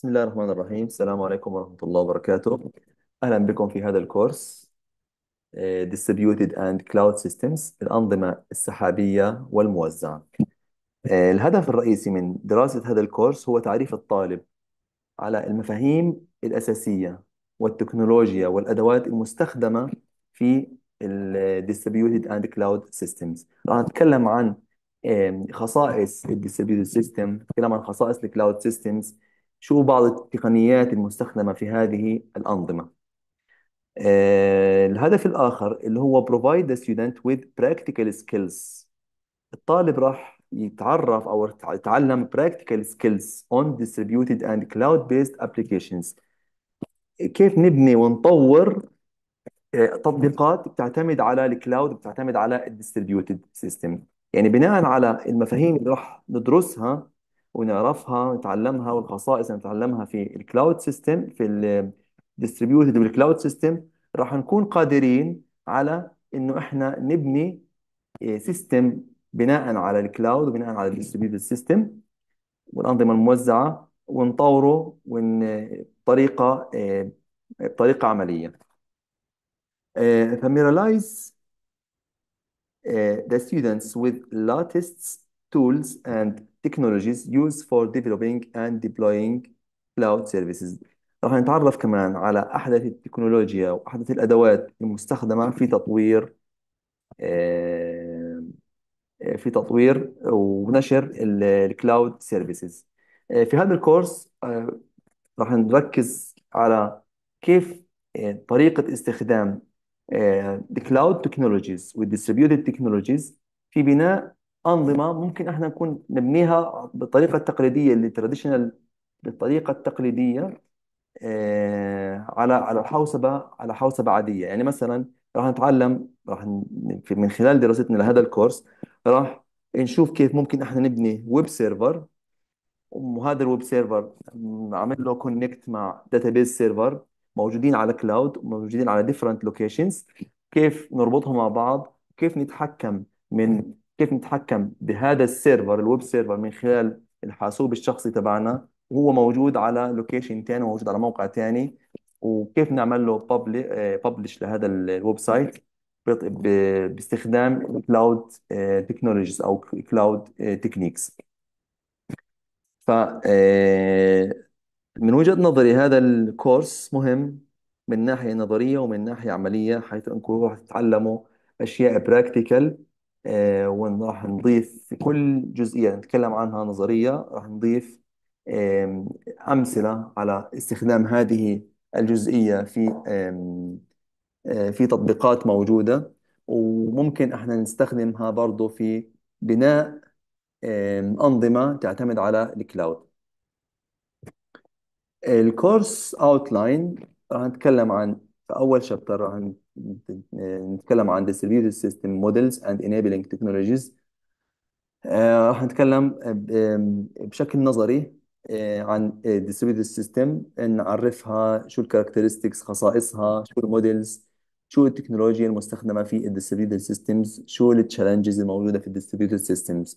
بسم الله الرحمن الرحيم. السلام عليكم ورحمة الله وبركاته. أهلا بكم في هذا الكورس Distributed and Cloud Systems، الأنظمة السحابية والموزعة. الهدف الرئيسي من دراسة هذا الكورس هو تعريف الطالب على المفاهيم الأساسية والتكنولوجيا والأدوات المستخدمة في ال Distributed and Cloud Systems. راح نتكلم عن خصائص ال Distributed System، نتكلم عن خصائص ال Cloud Systems، شو بعض التقنيات المستخدمة في هذه الأنظمة. الهدف الآخر اللي هو provide the student with practical skills، الطالب راح يتعرف أو يتعلم practical skills on distributed and cloud-based applications، كيف نبني ونطور تطبيقات بتعتمد على الكلاود، بتعتمد على الديستريبيوتد سيستم. يعني بناء على المفاهيم اللي راح ندرسها ونعرفها ونتعلمها والخصائص اللي نتعلمها في الكلاود سيستم، في الديستريبيوتد والكلاود سيستم، راح نكون قادرين على انه احنا نبني سيستم بناء على الكلاود وبناء على الديستريبيوتد سيستم والانظمه الموزعه، ونطوره بطريقه عمليه. Familiarize the students with latest tools and technologies used for developing and deploying cloud services. راح نتعرف كمان على أحدث التكنولوجيا وأحدث الأدوات المستخدمة في تطوير ونشر الكلاود سيرفيسز. في هذا الكورس راح نركز على كيف طريقة استخدام الكلاود تكنولوجيز والديستريبيوتد تكنولوجيز في بناء أنظمة ممكن احنا نكون نبنيها بالطريقة التقليدية اللي traditional، بالطريقة التقليدية على حوسبة، عادية. يعني مثلا راح نتعلم، من خلال دراستنا لهذا الكورس راح نشوف كيف ممكن احنا نبني ويب سيرفر، وهذا الويب سيرفر نعمل له كونكت مع داتابيس سيرفر موجودين على كلاود، موجودين على ديفرنت لوكيشنز، كيف نربطهم مع بعض، كيف نتحكم بهذا السيرفر، الويب سيرفر، من خلال الحاسوب الشخصي تبعنا وهو موجود على لوكيشن تاني، موجود على موقع تاني، وكيف نعمل له ببلش لهذا الويب سايت باستخدام كلاود تكنولوجيز او كلاود تكنيكس. ف من وجهة نظري هذا الكورس مهم من ناحية نظرية ومن ناحية عملية، حيث أنكم راح تتعلموا أشياء براكتيكال، وراح نضيف في كل جزئية نتكلم عنها نظرية راح نضيف أمثلة على استخدام هذه الجزئية في تطبيقات موجودة، وممكن احنا نستخدمها برضو في بناء أنظمة تعتمد على الكلاود. الكورس اوتلاين راح نتكلم عن، في اول شابتر راح نتكلم عن distributed system models and enabling technologies. راح نتكلم بشكل نظري عن distributed system، نعرفها شو الكاركترستكس، خصائصها، شو المودلز، شو التكنولوجيا المستخدمه في distributed systems، شو التشالنجز الموجوده في distributed systems.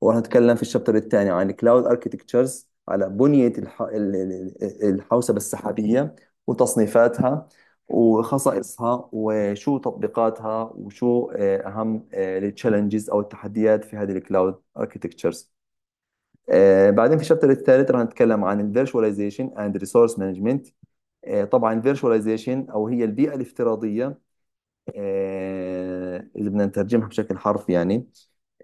وراح نتكلم في الشابتر الثاني عن cloud architectures، على بنية الحوسبة السحابية وتصنيفاتها وخصائصها وشو تطبيقاتها وشو أهم التشالنجز أو التحديات في هذه الكلاود اركيتكتشرز. بعدين في الشابتر الثالث راح نتكلم عن الفيرشواليزيشن اند ريسورس مانجمنت. طبعا الفيرشواليزيشن أو هي البيئة الافتراضية، إذا بدنا نترجمها بشكل حرفي، يعني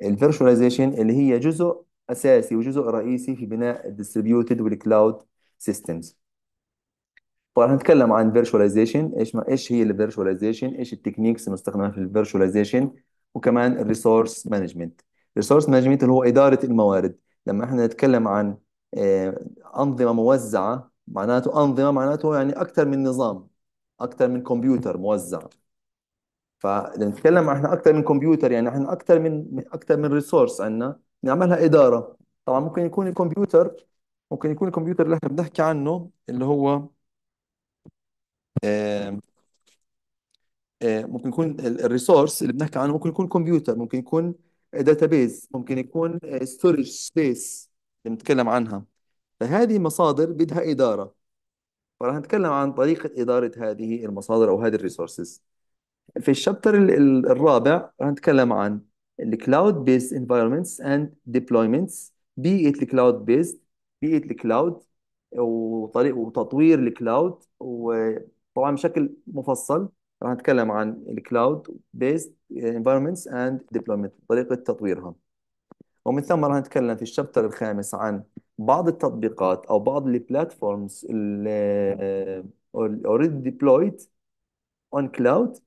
الفيرشواليزيشن اللي هي جزء اساسي وجزء رئيسي في بناء الديستريبيوتد والكلاود سيستمز. طبعا هنتكلم عن فيرتشواليزيشن، ايش هي الفيرتشواليزيشن، ايش التكنيكس المستخدمه في الفيرتشواليزيشن، وكمان الريسورس مانجمنت. الريسورس مانجمنت اللي هو اداره الموارد. لما احنا نتكلم عن انظمه موزعه، معناته انظمه، معناته يعني اكثر من نظام، اكثر من كمبيوتر موزع. فنتكلم احنا اكثر من كمبيوتر، يعني احنا اكثر من ريسورس عندنا نعملها إدارة. طبعا ممكن يكون الكمبيوتر، اللي احنا بنحكي عنه اللي هو آه، ممكن يكون الريسورس اللي بنحكي عنه، ممكن يكون كمبيوتر، ممكن يكون داتابيز، ممكن يكون ستورج سبيس اللي بنتكلم عنها. فهذه مصادر بدها إدارة، فراح نتكلم عن طريقة إدارة هذه المصادر أو هذه الريسورسز. في الشابتر الرابع راح نتكلم عن الكلاود بيست انفايرمنتس اند ديبلويمنتس، بيئة الكلاود بيست، بيئة الكلاود وطريق وتطوير الكلاود، وطبعا بشكل مفصل راح نتكلم عن الكلاود بيست انفايرمنتس اند ديبلويمنت، طريقة تطويرها. ومن ثم راح نتكلم في الشابتر الخامس عن بعض التطبيقات او بعض البلاتفورمز already deployed on cloud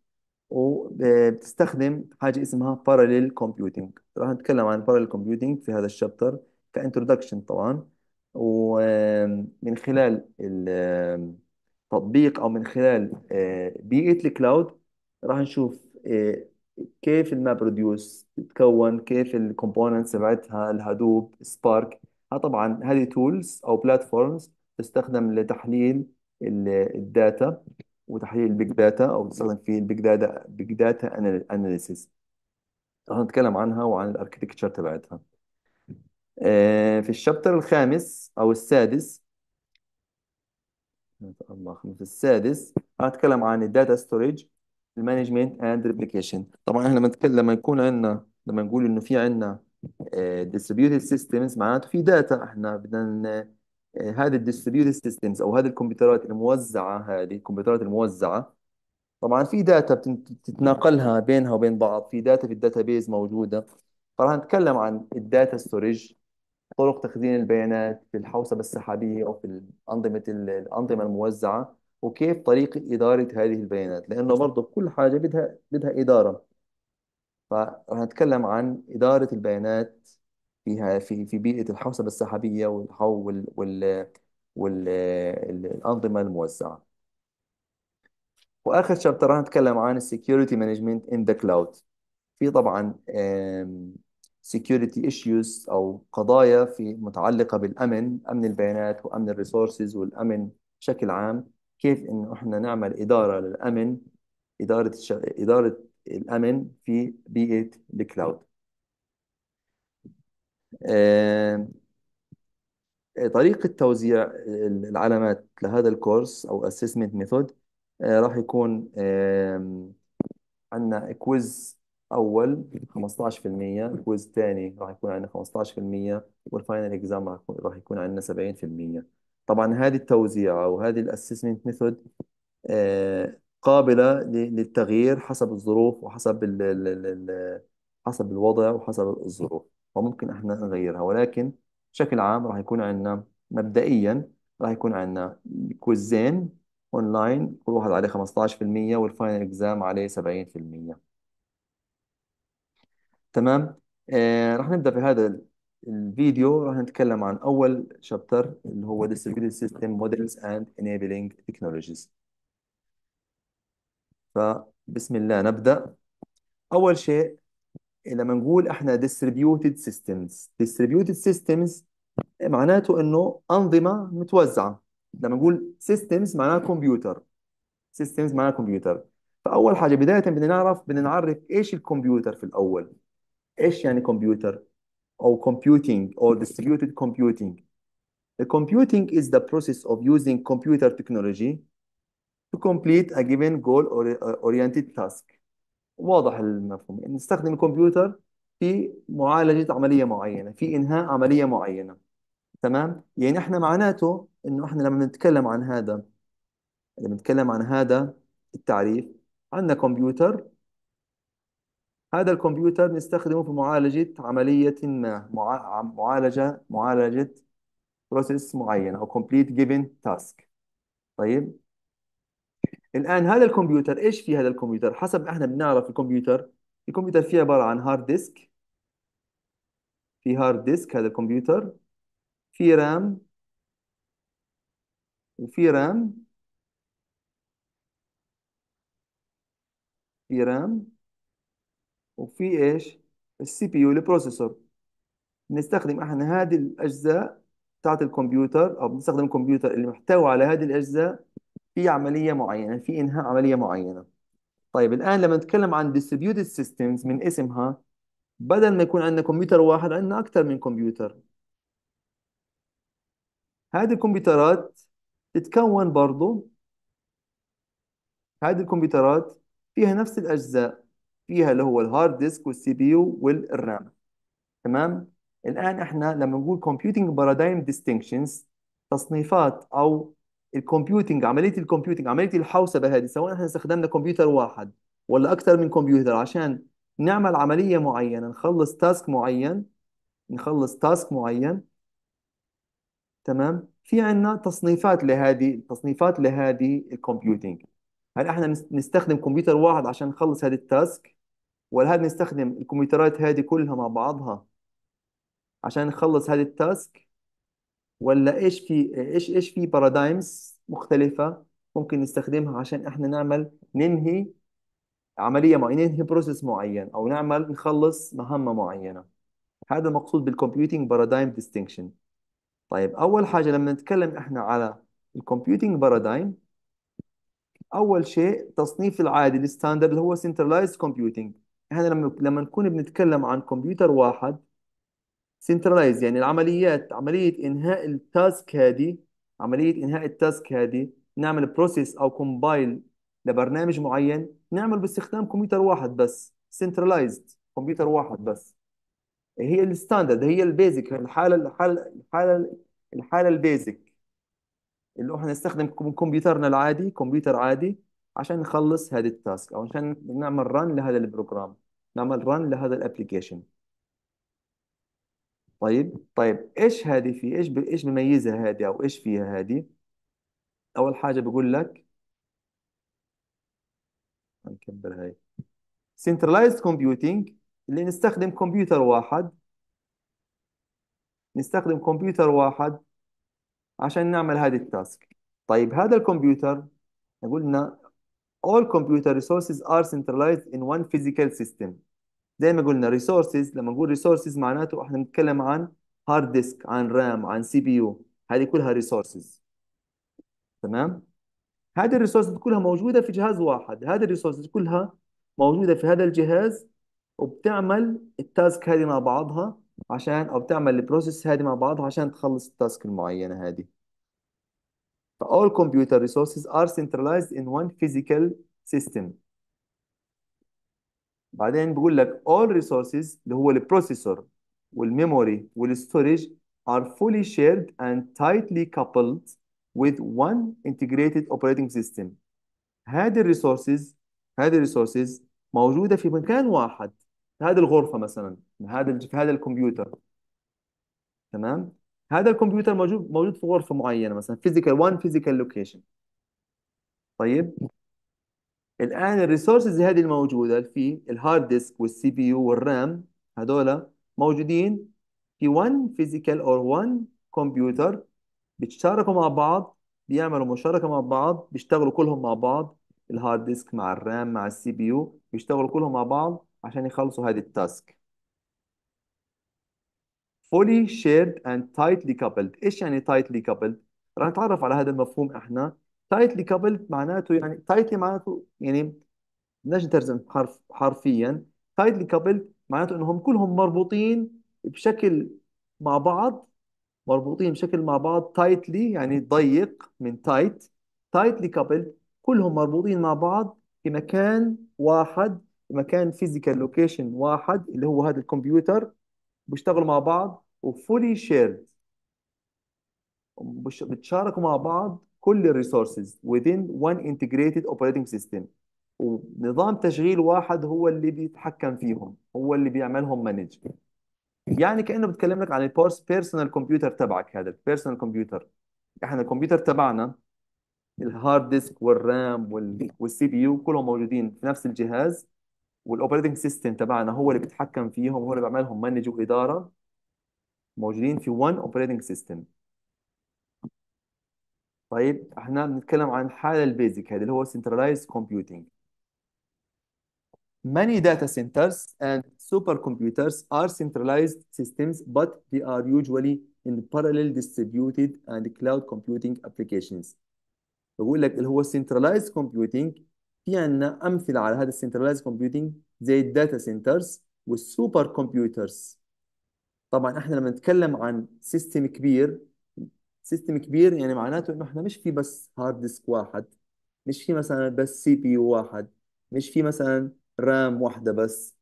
وبتستخدم حاجه اسمها parallel computing. راح نتكلم عن parallel computing في هذا الشابتر كانترودكشن طبعا، ومن خلال التطبيق او من خلال بيئه الكلاود راح نشوف كيف المابروديوس تتكون، كيف الكومبوننتس تبعتها، الهادوب، سبارك. طبعا هذه تولز او بلاتفورمز تستخدم لتحليل الداتا وتحليل البيج داتا، او تستخدم في البيج داتا اناليسيس. راح نتكلم عنها وعن الاركتكتشر تبعتها. في الشابتر الخامس او السادس، السادس راح نتكلم عن الداتا ستورج، المانجمنت اند ريبليكيشن. طبعا احنا لما نقول انه في عندنا distributed systems معناته في داتا، احنا بدنا هذه distributed systems او هذه الكمبيوترات الموزعه طبعا في داتا بتتناقلها بينها وبين بعض، في داتا في الداتابيز موجوده. فراح نتكلم عن الداتا ستورج، طرق تخزين البيانات في الحوسبه السحابيه او في الانظمه الموزعه، وكيف طريقه اداره هذه البيانات، لانه برضه كل حاجه بدها اداره. فراح نتكلم عن إدارة البيانات فيها في بيئة الحوسبة السحابية والأنظمة الموزعة. وآخر شابتر راح نتكلم عن Security Management in the Cloud. في طبعا Security Issues أو قضايا متعلقة بالأمن، أمن البيانات وأمن الريسورسز والأمن بشكل عام، كيف إنه إحنا نعمل إدارة للأمن، إدارة الأمن في بيئة الكلاود. طريقة توزيع العلامات لهذا الكورس أو assessment method، راح يكون عندنا كويز أول 15%، كويز ثاني راح يكون عندنا 15%، والفاينل اكزام راح يكون عندنا 70%. طبعا هذه التوزيع أو هذه الاسسمنت ميثود قابلة للتغيير حسب الظروف وحسب حسب الوضع وحسب الظروف، وممكن احنا نغيرها. ولكن بشكل عام راح يكون عندنا مبدئيا راح يكون عندنا كويزين اونلاين، كل واحد عليه 15% والفاينل اكزام عليه 70%. تمام. راح نبدا في هذا الفيديو، راح نتكلم عن اول شابتر اللي هو Distributed System Models and Enabling Technologies. فبسم الله نبدأ. أول شيء لما نقول إحنا distributed systems معناته إنه أنظمة متوزعة. لما نقول systems معناها كمبيوتر، فأول حاجة بداية بدنا نعرف إيش الكمبيوتر في الأول، إيش يعني كمبيوتر أو computing أو distributed computing. The computing is the process of using computer technology to complete a given goal-oriented task. واضح المفهوم، نستخدم الكمبيوتر في معالجة عملية معينة، في إنهاء عملية معينة. تمام؟ يعني إحنا معناته إنه إحنا لما نتكلم عن هذا التعريف، عندنا كمبيوتر، هذا الكمبيوتر نستخدمه في معالجة عملية ما، معالجة process معينة أو complete given task. طيب؟ الآن هذا الكمبيوتر إيش في هذا الكمبيوتر؟ حسب احنا بنعرف الكمبيوتر فيه عبارة عن هارد ديسك، هذا الكمبيوتر في رام، وفي رام في رام وفي ايش؟ السي بي يو، البروسيسور. بنستخدم احنا هذه الأجزاء بتاعت الكمبيوتر، أو بنستخدم الكمبيوتر اللي محتوى على هذه الأجزاء في عملية معينة، في إنهاء عملية معينة. طيب الآن لما نتكلم عن distributed systems من اسمها، بدل ما يكون عندنا كمبيوتر واحد عندنا أكثر من كمبيوتر. هذه الكمبيوترات تتكون برضو، هذه الكمبيوترات فيها نفس الأجزاء، فيها اللي هو الهارد ديسك والسي بي يو والرام. تمام. الآن احنا لما نقول computing paradigm distinctions، تصنيفات أو الكمبيوتنج، عملية الكمبيوتنج، عملية الحوسبة هذه، سواء احنا استخدمنا كمبيوتر واحد ولا أكثر من كمبيوتر عشان نعمل عملية معينة، نخلص تاسك معين، نخلص تاسك معين. تمام. في عندنا تصنيفات لهذه، تصنيفات لهذه الكمبيوتنج. هل احنا نستخدم كمبيوتر واحد عشان نخلص هذا التاسك، ولا هل نستخدم الكمبيوترات هذه كلها مع بعضها عشان نخلص هذا التاسك، ولا ايش في بارادايمز مختلفة ممكن نستخدمها عشان احنا نعمل ننهي عملية معينة، ننهي بروسيس معين، او نعمل نخلص مهمة معينة. هذا المقصود بالكمبيوتنج بارادايم ديستنكشن. طيب، اول حاجة لما نتكلم احنا على الكمبيوتنج بارادايم، اول شيء تصنيف العادي الستاندرد اللي هو سنترلايزد كومبيوتنج. احنا لما نكون بنتكلم عن كمبيوتر واحد سنترلايز، يعني العمليات، عملية إنهاء التاسك هذه، عملية إنهاء التاسك هذه نعمل بروسيس أو كومبايل لبرنامج معين، نعمل باستخدام كمبيوتر واحد بس، سنترلايزد كمبيوتر واحد بس. هي الستاندرد، هي البيزك، الحالة البيزك اللي احنا نستخدم كمبيوترنا العادي، كمبيوتر عادي، عشان نخلص هذا التاسك، أو عشان نعمل رن لهذا البروجرام، نعمل رن لهذا الابلكيشن. طيب ايش هذه، في ايش بيميزها هذه، او ايش فيها هذه؟ اول حاجه بقول لك هنكبر هاي سنترلايزد كومبيوتنج، اللي نستخدم كمبيوتر واحد، نستخدم كمبيوتر واحد عشان نعمل هذه التاسك. طيب هذا الكمبيوتر قلنا all computer resources are centralized in one physical system. زي ما قلنا ريسورسز، لما نقول ريسورسز معناته احنا بنتكلم عن هارد ديسك، عن رام، عن سي بي يو، هذه كلها ريسورسز. تمام. هذه الريسورسز كلها موجوده في جهاز واحد، هذه الريسورسز كلها موجوده في هذا الجهاز، وبتعمل التاسك هذه مع بعضها عشان، او بتعمل البروسيس هذه مع بعضها عشان تخلص التاسك المعينه هذه. فall computer resources are centralized in one physical system. بعدين بقول لك all resources اللي هو البروسيسور والميموري والستورج are fully shared and tightly coupled with one integrated operating system. هذه الريسورسز موجودة في مكان واحد، في هذه الغرفة مثلا، في هذا الكمبيوتر. تمام. هذا الكمبيوتر موجود في غرفة معينة مثلا، physical location. طيب الآن الريسورسز هذه الموجودة في الهارد ديسك والسي بي يو والرام، هذول موجودين في one physical or one computer، بيتشاركوا مع بعض، بيعملوا مشاركة مع بعض، بيشتغلوا كلهم مع بعض، الهارد ديسك مع الرام مع السي بي يو، بيشتغلوا كلهم مع بعض عشان يخلصوا هذه التاسك. fully shared and tightly coupled. إيش يعني tightly coupled؟ راح نتعرف على هذا المفهوم احنا. tightly coupled معناته يعني tightly، معناته يعني بدناش نترجم حرفيا. tightly coupled معناته انهم كلهم مربوطين بشكل مع بعض، مربوطين بشكل مع بعض. tightly يعني ضيق من tight. tightly coupled كلهم مربوطين مع بعض في مكان واحد، في مكان physical location واحد اللي هو هذا الكمبيوتر، بيشتغلوا مع بعض. وfully shared بتشاركوا مع بعض كل الريسورسز within one integrated operating system، ونظام تشغيل واحد هو اللي بيتحكم فيهم، هو اللي بيعملهم مانج. يعني كأنه بتكلم لك عن البيرسونال كمبيوتر تبعك. هذا البيرسونال كمبيوتر، احنا الكمبيوتر تبعنا الهارد ديسك والرام والسي بي يو كلهم موجودين في نفس الجهاز، والاوبريتنج سيستم تبعنا هو اللي بيتحكم فيهم، هو اللي بيعملهم مانج وإدارة، موجودين في one operating system. طيب احنا بنتكلم عن الحاله البيزك هذا اللي هو centralized computing. Many data centers and supercomputers are centralized systems, but they are usually in parallel distributed and cloud computing applications. بقول لك اللي هو centralized computing، في عندنا امثله على هذا centralized computing زي الداتا سنترز والسوبر كمبيوترز. طبعا احنا لما نتكلم عن سيستم كبير سيستم كبير، يعني معناته انه احنا مش في بس هارد ديسك واحد، مش في مثلا بس سي بي يو واحد، مش في مثلا رام واحده بس،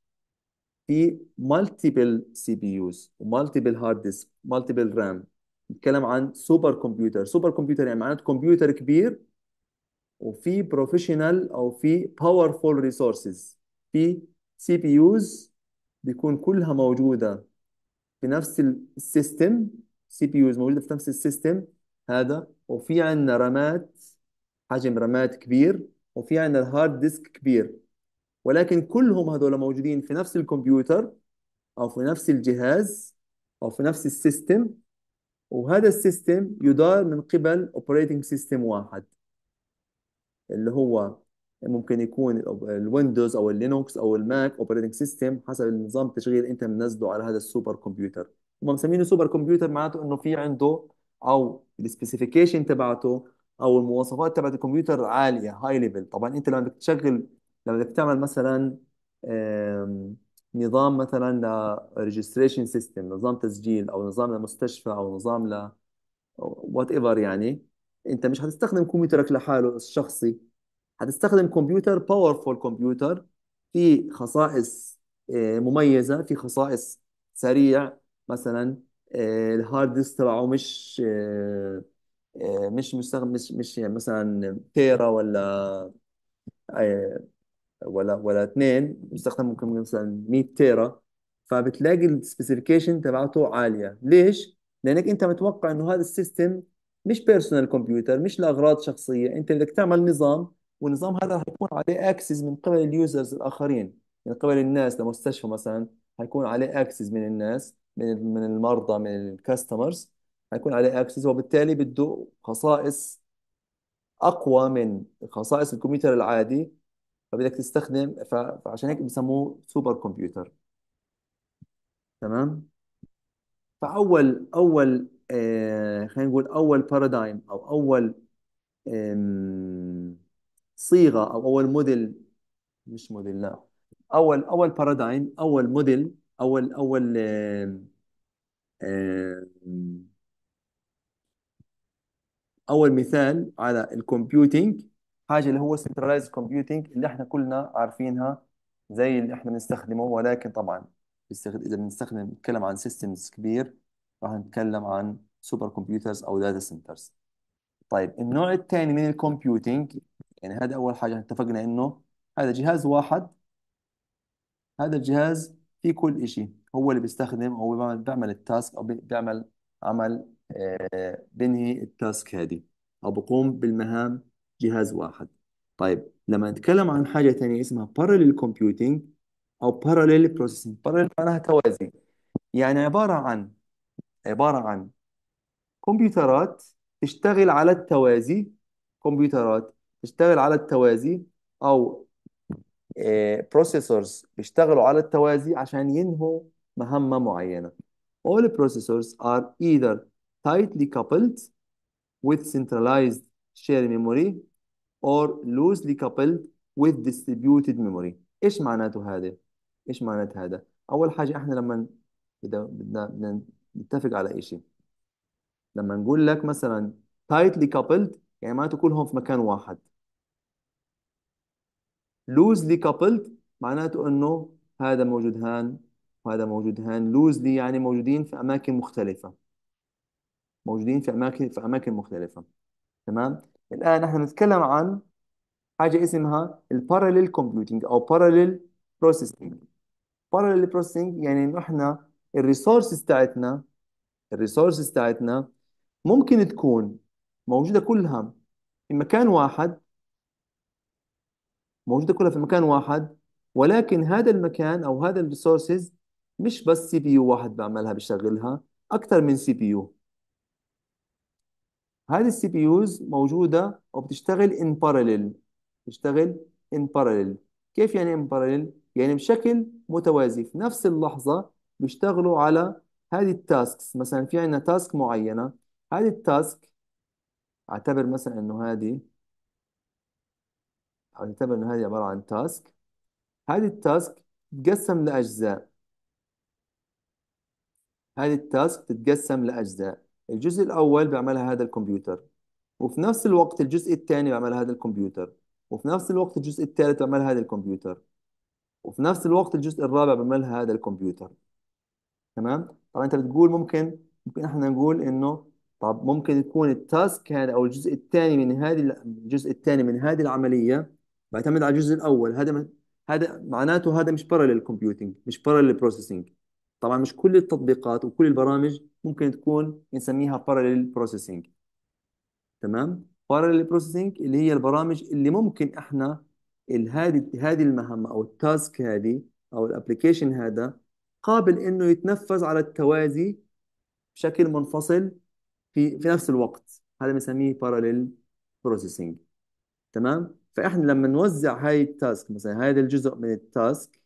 في مالتيبل سي بي يوز ومالتيبل هارد ديسك مالتيبل رام. نتكلم عن سوبر كمبيوتر. سوبر كمبيوتر يعني معناته كمبيوتر كبير وفي بروفيشنال او في باورفول ريسورسز، في سي بي يوز بيكون كلها موجوده في نفس السيستم، سي بي يوز موجوده في نفس السيستم هذا، وفي عندنا رامات، حجم رامات كبير، وفي عندنا الهارد ديسك كبير، ولكن كلهم هذول موجودين في نفس الكمبيوتر او في نفس الجهاز او في نفس السيستم، وهذا السيستم يدار من قبل اوبريتنج سيستم واحد اللي هو ممكن يكون الويندوز او اللينوكس او الماك اوبريتنج سيستم حسب النظام التشغيل انت منزله على هذا السوبر كمبيوتر. هم مسمينه سوبر كمبيوتر معناته انه في عنده او السبيسيفيكيشن تبعته او المواصفات تبعت الكمبيوتر عاليه، هاي ليفل. طبعا انت لما بدك تشغل، لما بدك تعمل مثلا نظام مثلا ريجستريشن سيستم، نظام تسجيل او نظام لمستشفى او نظام ل وات ايفر، يعني انت مش هتستخدم كمبيوترك لحاله الشخصي، هتستخدم كمبيوتر باورفول، كمبيوتر في خصائص مميزه، في خصائص سريع، مثلا الهارد ديسك تبعه مش يعني مثلا تيرا ولا 2، مستخدم ممكن مثلا 100 تيرا، فبتلاقي السبيسيفيكيشن تبعته عاليه. ليش؟ لانك انت متوقع انه هذا السيستم مش بيرسونال كمبيوتر، مش لاغراض شخصيه، انت بدك تعمل نظام، والنظام هذا راح يكون عليه اكسس من قبل اليوزرز الاخرين، من قبل الناس. لمستشفى مثلا هيكون عليه اكسس من الناس، من المرضى، من الكاستمرز هيكون عليه اكسس، وبالتالي بده خصائص اقوى من خصائص الكمبيوتر العادي، فبدك تستخدم، فعشان هيك بسموه سوبر كمبيوتر. تمام؟ فاول خلينا نقول اول بارادايم او اول صيغه او اول موديل، مش موديل، لا، اول بارادايم، اول موديل، اول اول مثال على الكمبيوتينج، حاجه اللي هو سنترلايز كومبيوتينج، اللي احنا كلنا عارفينها زي اللي احنا بنستخدمه، ولكن طبعا اذا نتكلم عن سيستمز كبير راح نتكلم عن سوبر كمبيوترز او داتا سنترز. طيب النوع الثاني من الكمبيوتينج، يعني هذا اول حاجه اتفقنا انه هذا جهاز واحد، هذا الجهاز فيه كل شيء، هو اللي بيستخدم، هو بيعمل التاسك او بيعمل عمل، بنهي التاسك هذه او بقوم بالمهام، جهاز واحد. طيب لما نتكلم عن حاجه ثانيه اسمها parallel computing او parallel processing، parallel معناها توازي، يعني عباره عن كمبيوترات تشتغل على التوازي، كمبيوترات تشتغل على التوازي او processors بيشتغلوا على التوازي عشان ينهوا مهمه معينه. all processors are either tightly coupled with centralized shared memory or loosely coupled with distributed memory. ايش معناته هذا؟ ايش معناته هذا؟ اول حاجه احنا لما بدنا نتفق على شيء، لما نقول لك مثلا tightly coupled يعني معناته كلهم في مكان واحد. loosely coupled معناته انه هذا موجود هان وهذا موجود هان، loosely يعني موجودين في اماكن مختلفه، موجودين في اماكن مختلفه. تمام؟ الآن نحن نتكلم عن حاجة اسمها الباراليل كومبيوتينج أو باراليل بروسيسنج. باراليل بروسيسنج يعني إنه إحنا الريسورسز تاعتنا ممكن تكون موجودة كلها في مكان واحد، موجودة كلها في مكان واحد، ولكن هذا المكان أو هذا الريسورسز مش بس سي بي يو واحد بعملها بشغلها، أكثر من سي بي يو. هذه السي بي يوز موجودة وبتشتغل ان باراليل، بتشتغل ان باراليل. كيف يعني ان باراليل؟ يعني بشكل متوازي، في نفس اللحظة بيشتغلوا على هذه التاسكس. مثلا في عندنا تاسك معينة، هذه التاسك اعتبر مثلا انه هذه عبارة عن تاسك، هذه التاسك تتقسم لأجزاء، هذه التاسك تتقسم لأجزاء، الجزء الاول بيعملها هذا الكمبيوتر، وفي نفس الوقت الجزء الثاني بيعملها هذا الكمبيوتر، وفي نفس الوقت الجزء الثالث بيعملها هذا الكمبيوتر، وفي نفس الوقت الجزء الرابع بيعملها هذا الكمبيوتر. تمام؟ طبعا انت بتقول ممكن احنا نقول انه طب ممكن يكون التاسك هذا او الجزء الثاني من هذه العمليه بيعتمد على الجزء الاول، هذا معناته هذا مش بارلل كومبيوتنج، مش بارلل بروسيسنج. طبعا مش كل التطبيقات وكل البرامج ممكن تكون نسميها بارلل بروسيسنج. تمام؟ بارلل بروسيسنج اللي هي البرامج اللي ممكن احنا هذه المهمه او التاسك هذه او الابلكيشن هذا قابل انه يتنفذ على التوازي بشكل منفصل في نفس الوقت، هذا بنسميه بارلل بروسيسنج. تمام؟ فاحنا لما نوزع هاي التاسك، مثلا هذا الجزء من التاسك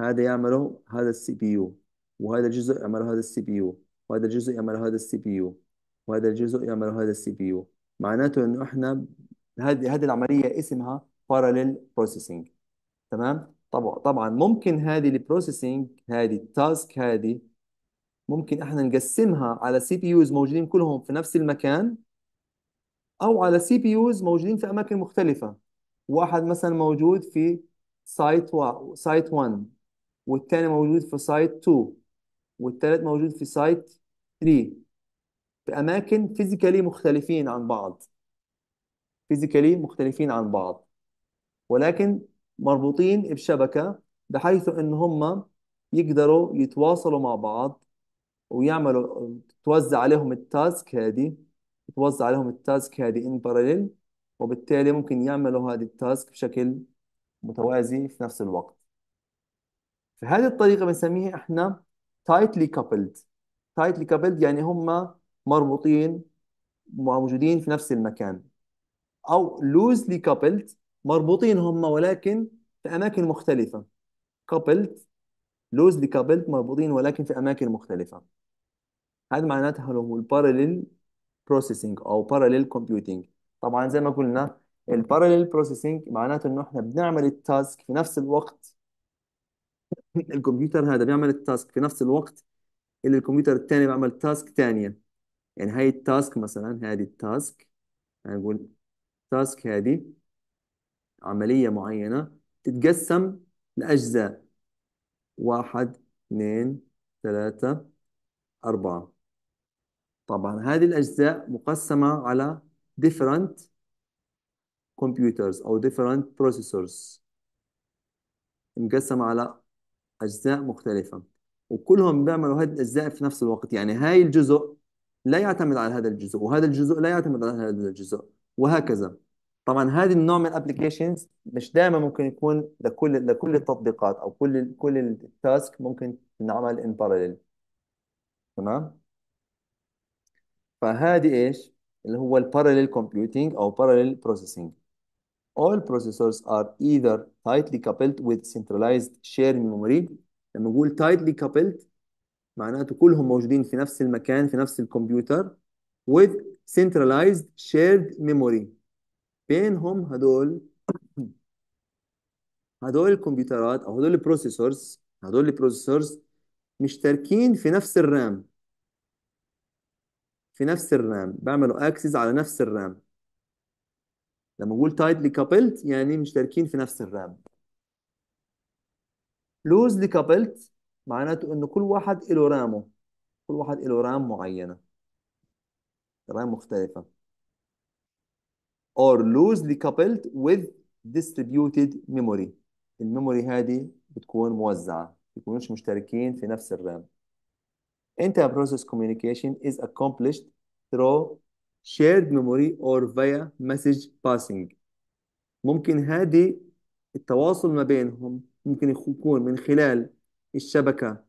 هذا يعمله هذا السي بي يو، وهذا الجزء يعمله هذا السي بي يو، وهذا الجزء يعمله هذا السي بي يو، وهذا الجزء يعمله هذا السي بي يو، معناته انه احنا هذه العمليه اسمها بارلل بروسيسنج. تمام؟ طبعا ممكن هذه البروسيسنج، هذه التاسك هذه ممكن احنا نقسمها على سي بي يوز موجودين كلهم في نفس المكان، او على سي بي يوز موجودين في اماكن مختلفه. واحد مثلا موجود في سايت 1، والثاني موجود في سايت 2، والثالث موجود في سايت 3، في اماكن فيزيكالي مختلفين عن بعض، ولكن مربوطين بشبكه بحيث ان هم يقدروا يتواصلوا مع بعض ويعملوا، توزع عليهم التاسك هذه ان باراليل، وبالتالي ممكن يعملوا هذه التاسك بشكل متوازي في نفس الوقت. فهذه الطريقه بنسميها احنا تايتلي كابلد. يعني هم مربوطين موجودين في نفس المكان، او لوزلي كابلد مربوطين هم ولكن في اماكن مختلفه. كابلد لوزلي كابلد مربوطين ولكن في اماكن مختلفه، هذا معناتها هو الباراليل بروسيسنج او باراليل كومبيوتنج. طبعا زي ما قلنا الباراليل بروسيسنج معناته انه احنا بنعمل التاسك في نفس الوقت، الكمبيوتر هذا بيعمل التاسك في نفس الوقت اللي الكمبيوتر الثاني بيعمل تاسك ثانيه. يعني هاي التاسك مثلا، هذه التاسك هنقول التاسك هذه عمليه معينه تتقسم لاجزاء 1 2 3 4. طبعا هذه الأجزاء مقسمة على different computers أو different processors، مقسمة على أجزاء مختلفة، وكلهم بيعملوا هذه الأجزاء في نفس الوقت. يعني هاي الجزء لا يعتمد على هذا الجزء، وهذا الجزء لا يعتمد على هذا الجزء، وهكذا. طبعا هذا النوع من الابلكيشنز مش دائما ممكن يكون لكل التطبيقات أو كل التاسك ممكن نعمل in parallel. تمام؟ فهذه ايش؟ اللي هو الباراليل كومبيوتنج او باراليل بروسيسنج. All processors are either tightly coupled with centralized shared memory. لما نقول tightly coupled معناته كلهم موجودين في نفس المكان في نفس الكمبيوتر with centralized shared memory. بينهم هدول الكمبيوترات او هدول البروسيسورز مشتركين في نفس الرام، بيعملوا اكسس على نفس الرام. لما نقول تايتلي كابلت يعني مشتركين في نفس الرام. لوزلي كابلت معناته انه كل واحد له رامه، كل واحد له رام معينه، رام مختلفه. or loosely coupled with distributed memory. الميموري هذه بتكون موزعه، بيكونوش مشتركين في نفس الرام. Inter-process communication is accomplished through shared memory or via message passing. ممكن هذه التواصل ما بينهم ممكن يكون من خلال الشبكات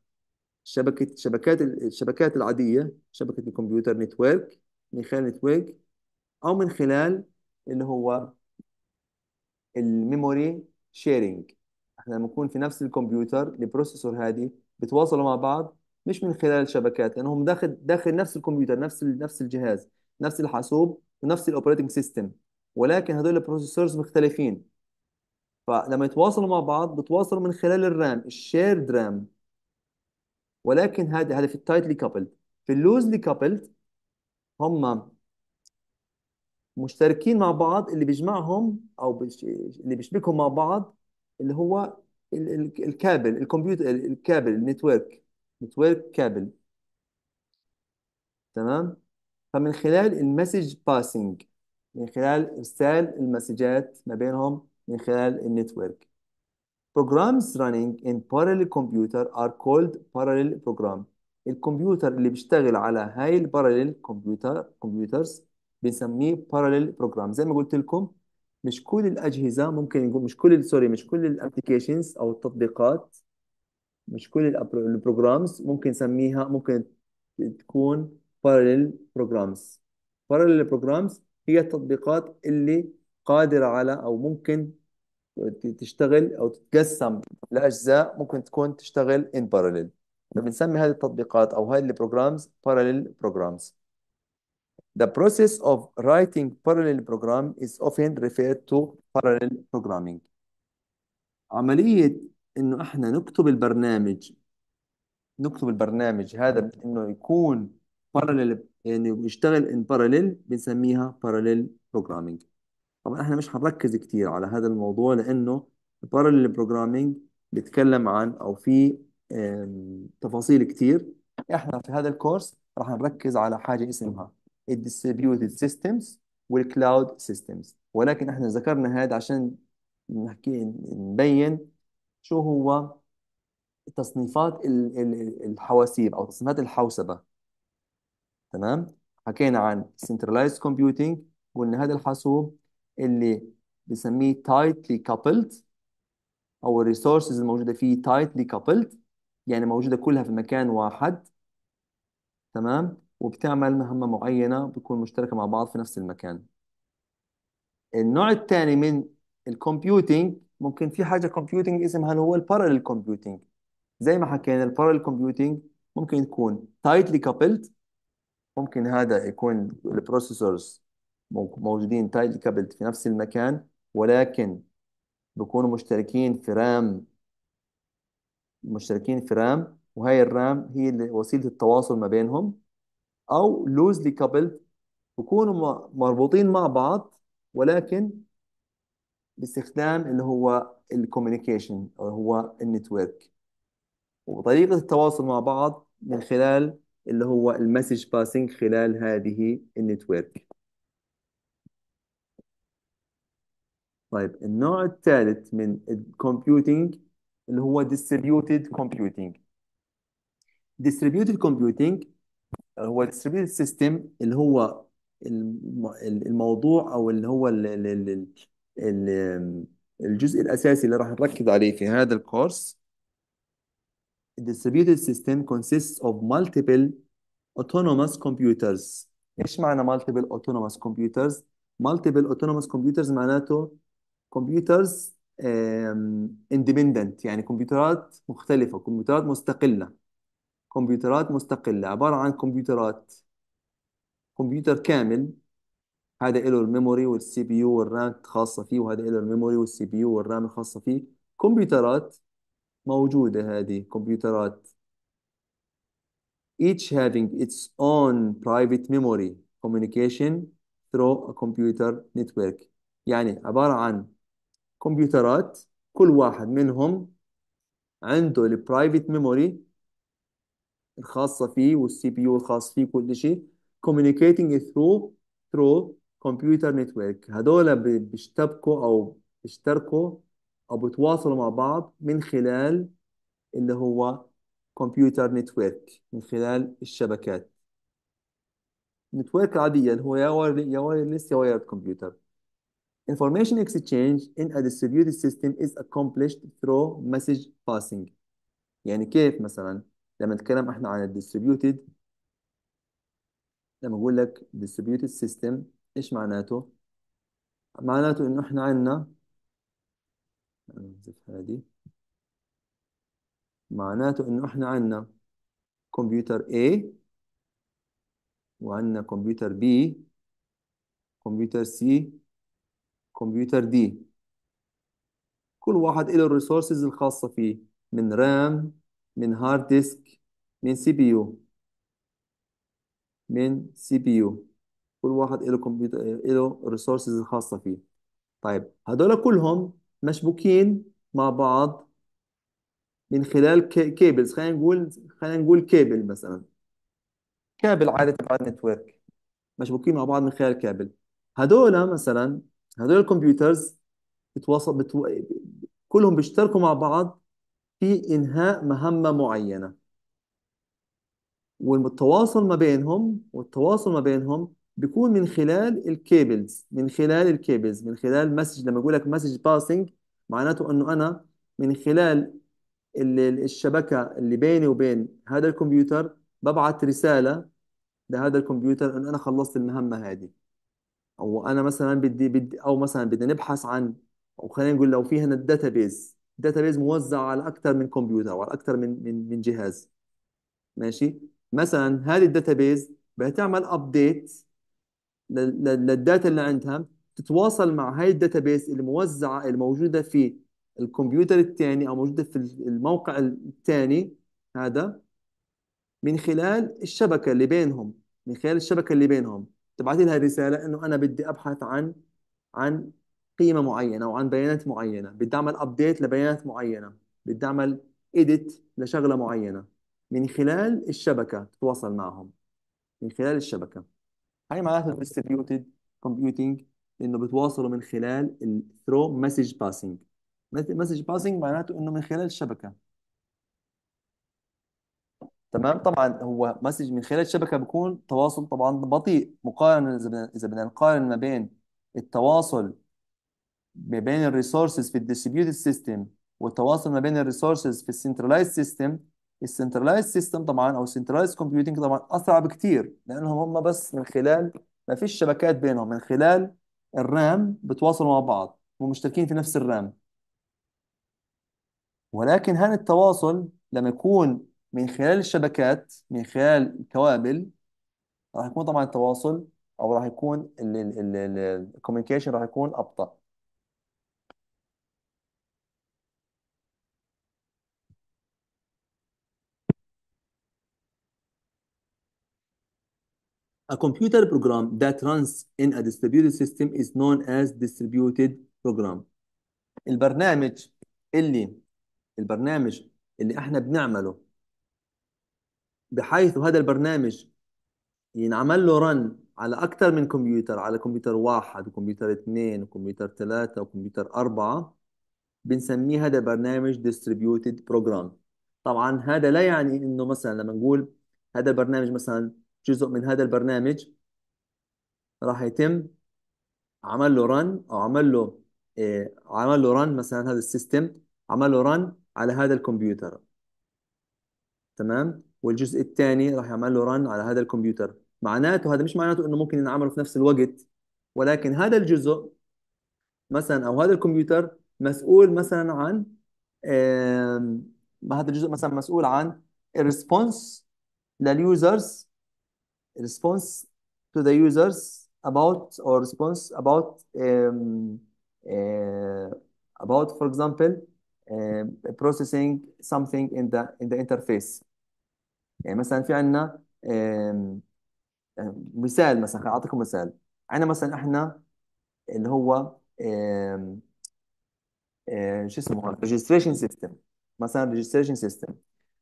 العادية، شبكة الكمبيوتر نتورك، من خلال نتورك، أو من خلال اللي هو الميموري شيرنج. احنا لما نكون في نفس الكمبيوتر البروسيسور هذه بتواصلوا مع بعض مش من خلال الشبكات، لانهم يعني داخل نفس الكمبيوتر، نفس الجهاز، نفس الحاسوب، ونفس الاوبريتنج سيستم، ولكن هذول البروسيسورز مختلفين. فلما يتواصلوا مع بعض بتواصلوا من خلال الرام، الشيرد رام. ولكن هذا في التايتلي كابلد. في اللوزلي كابلد هم مشتركين مع بعض، اللي بيجمعهم او اللي بيشبكهم مع بعض اللي هو الكابل، الكمبيوتر، الكابل، النتورك، نتورك كابل. تمام. فمن خلال المسج باسنج، من خلال ارسال المسجات ما بينهم من خلال النتورك. Programs running in parallel computer are called parallel program. الكمبيوتر اللي بيشتغل على هاي الباراليل كمبيوترز بنسميه parallel program. زي ما قلت لكم مش كل الأجهزة ممكن يكون، مش كل الابلكيشنز أو التطبيقات، مش كل البروجرامز ممكن نسميها، ممكن تكون parallel programs. parallel programs هي التطبيقات اللي قادرة على أو ممكن تشتغل أو تتقسم لأجزاء، ممكن تكون تشتغل in parallel. فبنسمي هذه التطبيقات أو هذه البروجرامز parallel programs. The process of writing parallel program is often referred to parallel programming. عملية إنه إحنا نكتب البرنامج، هذا إنه يكون parallel، يعني يشتغل in parallel، بنسميها parallel programming. طبعا إحنا مش هنركز كتير على هذا الموضوع لأنه parallel programming بيتكلم عن أو في تفاصيل كتير. إحنا في هذا الكورس راح نركز على حاجة اسمها الديستريبيوتد سيستمز والكلاود سيستمز، ولكن احنا ذكرنا هذا عشان نحكي نبين شو هو تصنيفات الحواسيب او تصنيفات الحوسبه. تمام. حكينا عن سنترلايزد كومبيوتنج، قلنا هذا الحاسوب اللي بنسميه تايتلي كابلد او الريسورسز الموجوده فيه تايتلي كابلد، يعني موجوده كلها في مكان واحد. تمام. وبتعمل مهمة معينة بتكون مشتركة مع بعض في نفس المكان. النوع الثاني من الكمبيوتينج، ممكن في حاجة كمبيوتينج اسمها اللي هو البارالل كمبيوتينج. زي ما حكينا البارالل كمبيوتينج ممكن يكون تايتلي كابلد، ممكن هذا يكون البروسيسورز موجودين تايتلي كابلد في نفس المكان، ولكن بيكونوا مشتركين في رام، وهي الرام هي وسيلة التواصل ما بينهم. أو لوزلي كابلد، بكونوا مربوطين مع بعض ولكن باستخدام اللي هو الكوميونيكيشن أو هو النتورك، وطريقة التواصل مع بعض من خلال اللي هو المسج باسنج خلال هذه النتورك. طيب النوع الثالث من الكمبيوتينج اللي هو ديستريبيوتد كومبيوتينج. ديستريبيوتد كومبيوتينج هو الديستريبيوتد سيستم، اللي هو الموضوع او اللي هو الجزء الاساسي اللي راح نركز عليه في هذا الكورس. الديستريبيوتد سيستم consists of multiple autonomous computers. ايش معنى multiple autonomous computers؟ multiple autonomous computers معناته computers independent، يعني كمبيوترات مختلفة، كمبيوترات مستقلة. عبارة عن كمبيوتر كامل، هذا له الميموري والسي بي يو والرام الخاصة فيه، وهذا له الميموري والسي بي يو والرام الخاصة فيه. كمبيوترات موجودة، هذه كمبيوترات each having its own private memory communication through a computer network. يعني عبارة عن كمبيوترات كل واحد منهم عنده البرايفت ميموري الخاصة فيه والسي بي يو الخاص فيه، كل شيء communicating through computer network. هذول بيشتبكوا أو بيشتركوا أو بتواصلوا مع بعض من خلال اللي هو computer network، من خلال الشبكات. نتورك عادية اللي هو يا وايرلس يا وايرد كمبيوتر. Information exchange in a distributed system is accomplished through message passing. يعني كيف مثلا؟ لما نتكلم احنا عن الديستريبيوتد، لما اقول لك ديستريبيوتد سيستم ايش معناته؟ معناته انه احنا عندنا، كمبيوتر A وعندنا كمبيوتر B، كمبيوتر C، كمبيوتر D، كل واحد له الريسورسز الخاصة فيه، من رام، من هارد ديسك، من سي بي يو. من سي بي يو، كل واحد له كمبيوتر له ريسورسز الخاصه فيه. طيب هدول كلهم مشبوكين مع بعض من خلال كيبلز، خلينا نقول كيبل مثلا، كابل عادي تبع النتورك مشبوكين مع بعض من خلال كابل. هدول مثلا هدول الكمبيوترز كلهم بيشتركوا مع بعض في انهاء مهمه معينه، والتواصل ما بينهم بيكون من خلال الكيبلز، مسج. لما يقول لك مسج باسنج معناته انه انا من خلال الشبكه اللي بيني وبين هذا الكمبيوتر ببعث رساله لهذا الكمبيوتر انه انا خلصت المهمه هذه، او انا مثلا بدنا نبحث عن، او خلينا نقول لو في هنا الداتابيز، موزع على اكثر من كمبيوتر وعلى اكثر من جهاز، ماشي. مثلا هذه الداتابيز بدها تعمل ابديت للداتا اللي عندها، تتواصل مع هاي الداتابيز الموزعه الموجوده في الكمبيوتر الثاني او موجوده في الموقع الثاني هذا، من خلال الشبكه اللي بينهم، تبعث لها رساله انه انا بدي ابحث عن قيمه معينه او عن بيانات معينه، بدي اعمل ابديت لبيانات معينه، بدي اعمل اديت لشغله معينه، من خلال الشبكه تتواصل معهم من خلال الشبكه. هاي معناتها ديستريبيوتد كومبيوتنج، انه بتواصلوا من خلال الثرو مسج باسنج. مسج باسنج معناته انه من خلال الشبكه، تمام. طبعا هو مسج من خلال الشبكه بيكون تواصل طبعا بطيء مقارنه، اذا بدنا نقارن ما بين التواصل ما بين الريسورسز في الديستريبيوتد سيستم والتواصل ما بين الريسورسز في السنترلايز سيستم. السنترلايز سيستم طبعا او السنترلايز كومبيوتنج طبعا اسرع بكثير، لانهم هم بس من خلال ما فيش شبكات بينهم، من خلال الرام بتواصلوا مع بعض ومشتركين في نفس الرام. ولكن هذا التواصل لما يكون من خلال الشبكات من خلال الكوابل، راح يكون طبعا التواصل او راح يكون الكوميونيكيشن راح يكون ابطأ. A computer program that runs in a distributed system is known as distributed program. البرنامج اللي احنا بنعمله، بحيث هذا البرنامج ينعمل له رن على اكثر من كمبيوتر، على كمبيوتر واحد وكمبيوتر اثنين وكمبيوتر ثلاثة وكمبيوتر أربعة، بنسميه هذا برنامج distributed program. طبعا هذا لا يعني انه مثلا لما نقول هذا البرنامج مثلا جزء من هذا البرنامج راح يتم عمل له رن، او عمل له رن مثلا، هذا السيستم عمل له رن على هذا الكمبيوتر، تمام، والجزء الثاني راح يعمل له رن على هذا الكمبيوتر. معناته هذا مش معناته انه ممكن ينعملوا في نفس الوقت، ولكن هذا الجزء مثلا او هذا الكمبيوتر مسؤول مثلا عن هذا الجزء مثلا مسؤول عن الريسبونس لليوزرز، response to the users about or response about about for example processing something in the interface. يعني مثلا في عندنا مثال، مثلا اعطيكم مثال. عندنا مثلا احنا اللي هو شو اسمه registration system، مثلا registration system.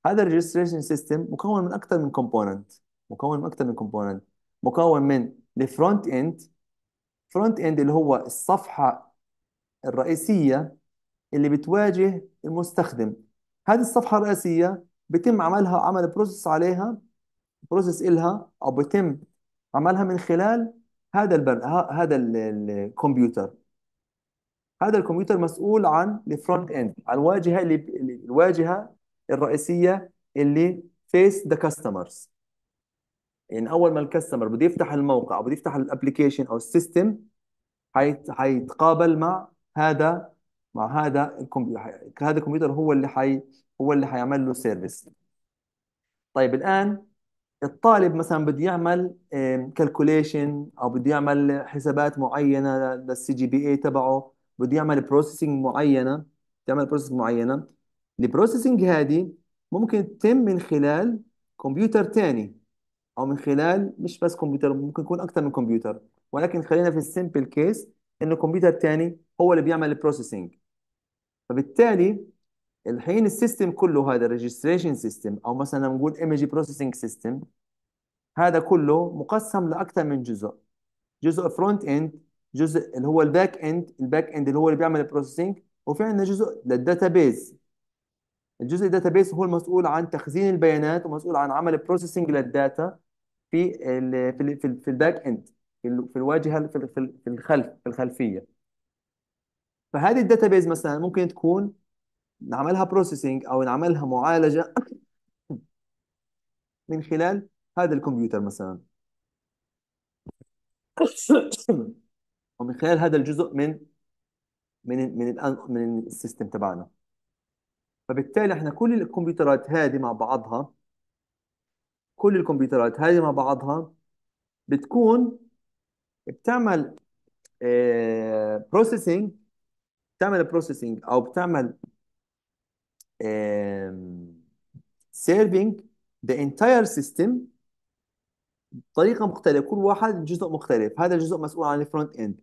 هذا registration system مكون من اكثر من component، مكون من الفرونت اند، اللي هو الصفحه الرئيسيه اللي بتواجه المستخدم. هذه الصفحه الرئيسيه بيتم عملها بروسس عليها، بروسس إلها، او بيتم عملها من خلال هذا الكمبيوتر. هذا الكمبيوتر مسؤول عن الفرونت اند، عن الواجهه اللي الواجهه الرئيسيه اللي فيس ذا كاستمرز. يعني اول ما الكاستمر بده يفتح الموقع او بده يفتح الابلكيشن او السيستم، حيتقابل مع هذا الكمبيوتر. هذا الكمبيوتر هو اللي حيعمل له سيرفيس. طيب الان الطالب مثلا بده يعمل كالكوليشن او بده يعمل حسابات معينه للسي جي بي اي تبعه، بده يعمل بروسيسنج معينه، البروسيسنج هذه ممكن تتم من خلال كمبيوتر ثاني، او من خلال مش بس كمبيوتر، ممكن يكون اكتر من كمبيوتر، ولكن خلينا في السيمبل كيس ان كمبيوتر تاني هو اللي بيعمل البروسيسنج. فبالتالي الحين السيستم كله هذا ريجستريشن سيستم، او مثلا نقول ايمج بروسيسنج سيستم، هذا كله مقسم لاكثر من جزء، جزء فرونت اند، جزء اللي هو الباك اند، الباك اند اللي هو اللي بيعمل البروسيسنج، وفي عندنا جزء للداتابيز. الجزء الداتابيز هو المسؤول عن تخزين البيانات ومسؤول عن عمل بروسيسنج للداتا في ال في ال في الباك اند، في الواجهه، في الخلف، في الخلفيه. فهذه الداتابيز مثلا ممكن تكون نعملها بروسيسنج او نعملها معالجه من خلال هذا الكمبيوتر مثلا، ومن خلال هذا الجزء من السيستم تبعنا. فبالتالي احنا كل الكمبيوترات هذه مع بعضها، كل الكمبيوترات هذه مع بعضها بتكون بتعمل بروسيسنج، بتعمل بروسيسنج او بتعمل serving the entire system بطريقه مختلفه، كل واحد جزء مختلف. هذا الجزء مسؤول عن الفرونت اند،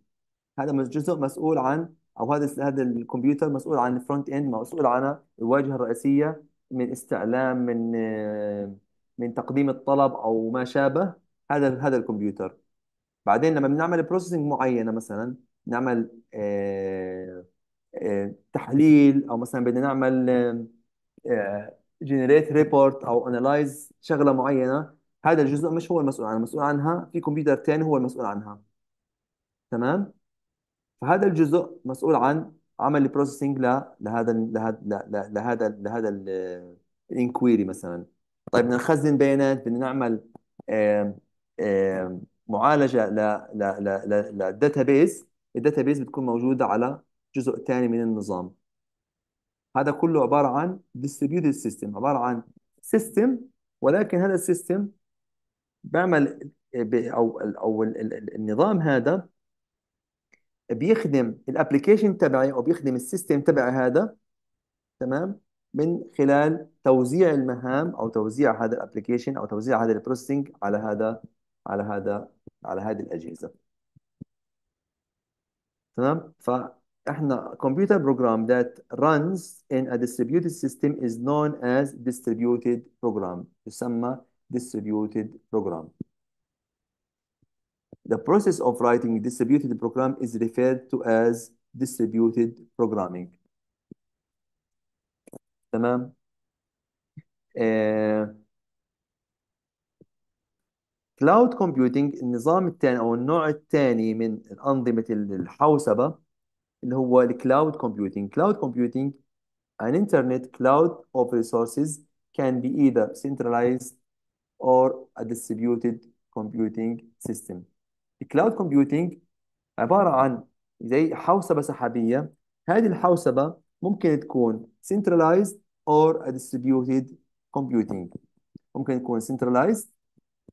هذا الجزء مسؤول عن، او هذا الكمبيوتر مسؤول عن الفرونت اند، مسؤول عن الواجهه الرئيسيه من استعلام، من تقديم الطلب او ما شابه، هذا الكمبيوتر. بعدين لما بنعمل بروسيسنج معينه، مثلا نعمل تحليل، او مثلا بدنا نعمل جنريت ريبورت او انالايز شغله معينه، هذا الجزء مش هو المسؤول عنه، المسؤول عنها في كمبيوتر ثاني هو المسؤول عنها. تمام؟ فهذا الجزء مسؤول عن عمل البروسيسنج لهذا الانكويري مثلا. طيب بدنا نخزن بيانات، بدنا نعمل معالجه للداتابيز، الداتابيز بتكون موجوده على جزء ثاني من النظام. هذا كله عباره عن ديستريبيوتد سيستم، عباره عن سيستم، ولكن هذا السيستم بعمل او النظام هذا بيخدم الابلكيشن تبعي، او بيخدم السيستم تبعي هذا، تمام، من خلال توزيع المهام، او توزيع هذا الابلكيشن، او توزيع هذا البروسيسنج على هذه الاجهزه. تمام؟ احنا computer program that runs in a distributed system is known as distributed program. يسمى distributed program. The process of writing distributed program is referred to as distributed programming. تمام. cloud computing النظام الثاني او النوع الثاني من انظمه الحوسبه اللي هو الكلاود كومبيوتينج. كلاود كومبيوتينج an internet cloud of resources can be either centralized or a distributed computing system. الكلاود كومبيوتينج عبارة عن زي حوسبة سحابية، هذه الحوسبة ممكن تكون centralized or a distributed computing، ممكن تكون centralized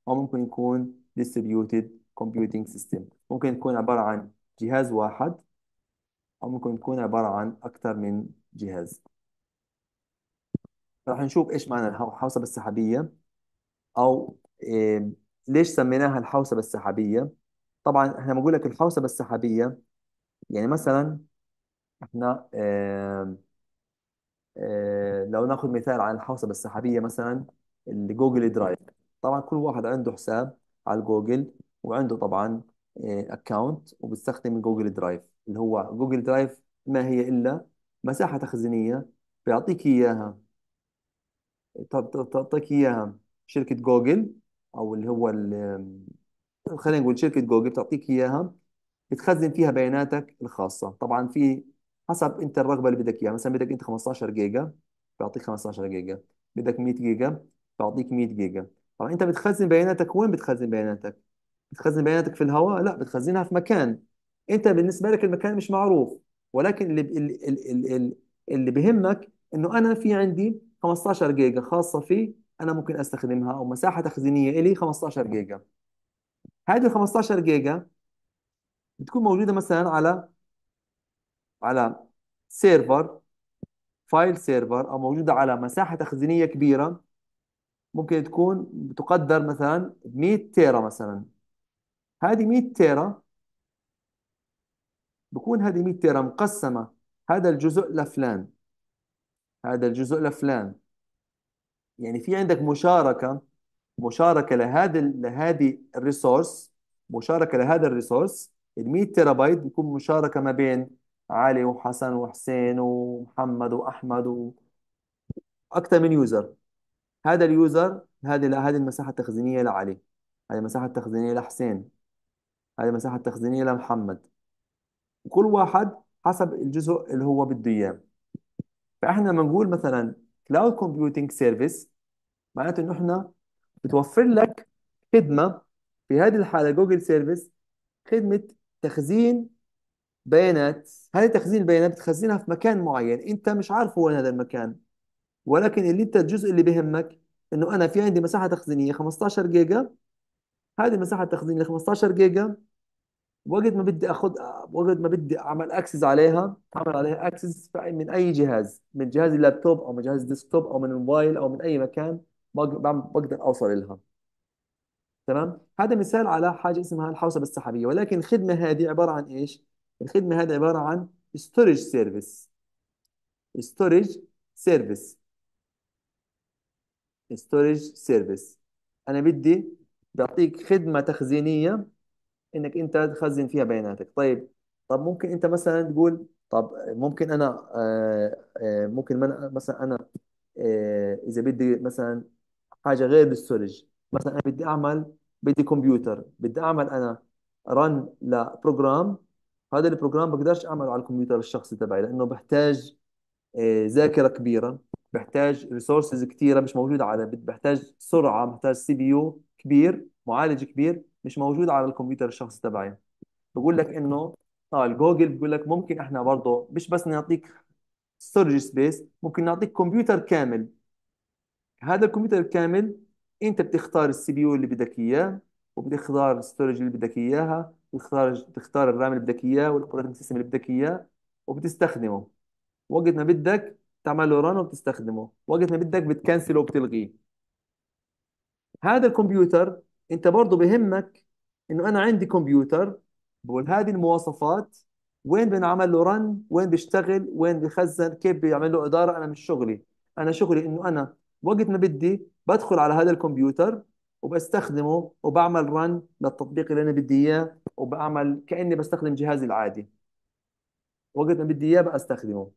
أو ممكن يكون distributed computing system، ممكن تكون عبارة عن جهاز واحد أو ممكن تكون عبارة عن أكثر من جهاز. راح نشوف إيش معنى الحوسبة السحابية، أو ليش سميناها الحوسبة السحابية. طبعاً إحنا بنقول لك الحوسبة السحابية، يعني مثلاً إحنا لو ناخذ مثال عن الحوسبة السحابية، مثلاً الجوجل درايف، طبعاً كل واحد عنده حساب على الجوجل، وعنده طبعاً أكاونت، وبيستخدم الجوجل درايف. اللي هو جوجل درايف ما هي إلا مساحة تخزينية بيعطيك إياها، تعطيك إياها شركة جوجل، أو اللي هو خلينا نقول شركة جوجل بتعطيك إياها، بتخزن فيها بياناتك الخاصة. طبعا في حسب أنت الرغبة اللي بدك إياها، مثلا بدك أنت 15 جيجا بيعطيك 15 جيجا، بدك 100 جيجا بيعطيك 100 جيجا. طبعا أنت بتخزن بياناتك، وين بتخزن بياناتك؟ بتخزن بياناتك في الهواء؟ لا، بتخزنها في مكان انت بالنسبه لك المكان مش معروف، ولكن اللي بهمك انه انا في عندي 15 جيجا خاصه في انا ممكن استخدمها، او مساحه تخزينيه الي 15 جيجا. هذه ال 15 جيجا بتكون موجوده مثلا على سيرفر، فايل سيرفر، او موجوده على مساحه تخزينيه كبيره ممكن تكون بتقدر مثلا ب 100 تيرا مثلا. هذه 100 تيرا بكون هذه 100 تيرا مقسمة هذا الجزء لفلان، هذا الجزء لفلان، يعني في عندك مشاركة لهذه الريسورس، مشاركة لهذا الريسورس. ال 100 تيرا بايت بيكون مشاركة ما بين علي وحسن وحسين ومحمد وأحمد وأكثر من يوزر. هذا اليوزر، هذه المساحة التخزينية لعلي، هذه المساحة التخزينية لحسين، هذه المساحة التخزينية لمحمد، وكل واحد حسب الجزء اللي هو بده إياه. فإحنا لما نقول مثلا كلاود كومبيوتينج سيرفيس، معناته إنه إحنا بتوفر لك خدمة، في هذه الحالة جوجل سيرفيس، خدمة تخزين بيانات. هذه تخزين البيانات بتخزنها في مكان معين، أنت مش عارفه وين هذا المكان، ولكن اللي أنت الجزء اللي بهمك إنه أنا في عندي مساحة تخزينية 15 جيجا، هذه المساحة التخزينية 15 جيجا، وقت ما بدي اخذ، وقت ما بدي اعمل اكسس عليها، اعمل عليها اكسس من اي جهاز، من جهاز اللابتوب او من جهاز الديسكتوب او من الموبايل او من اي مكان، بقدر اوصل لها. تمام؟ هذا مثال على حاجه اسمها الحوسبه السحابيه. ولكن الخدمه هذه عباره عن ايش؟ الخدمه هذه عباره عن ستورج سيرفيس، ستورج سيرفيس، ستورج سيرفيس. انا بدي بعطيك خدمه تخزينيه انك انت تخزن فيها بياناتك. طب ممكن انت مثلا تقول طب ممكن انا مثلا انا اذا بدي مثلا حاجه غير الستورج، مثلا انا بدي كمبيوتر، بدي اعمل انا رن لبروجرام، هذا البروجرام بقدرش اعمله على الكمبيوتر الشخصي تبعي لانه بحتاج ذاكره كبيره، بحتاج ريسورسز كثيره مش موجوده على، بحتاج سرعه، بحتاج CPU كبير، معالج كبير مش موجود على الكمبيوتر الشخصي تبعي. بقول لك انه الجوجل بقول لك ممكن احنا برضه مش بس نعطيك ستورج سبيس، ممكن نعطيك كمبيوتر كامل. هذا الكمبيوتر الكامل انت بتختار السي بي يو اللي بدك اياه، وبتختار الستورج اللي بدك اياها، بتختار الرام اللي بدك اياه والاوبريتنج سيستم اللي بدك اياه، وبتستخدمه وقت ما بدك، تعمل له ران وبتستخدمه وقت ما بدك، بتكنسله وبتلغيه. هذا الكمبيوتر انت برضه بهمك انه انا عندي كمبيوتر بهذه المواصفات، وين بنعمل له رن، وين بيشتغل، وين بيخزن، كيف بيعمل له اداره. انا مش شغلي، انا شغلي انه انا وقت ما بدي بدخل على هذا الكمبيوتر وبستخدمه وبعمل رن للتطبيق اللي انا بدي اياه، وبعمل كاني بستخدم جهازي العادي وقت ما بدي اياه بستخدمه.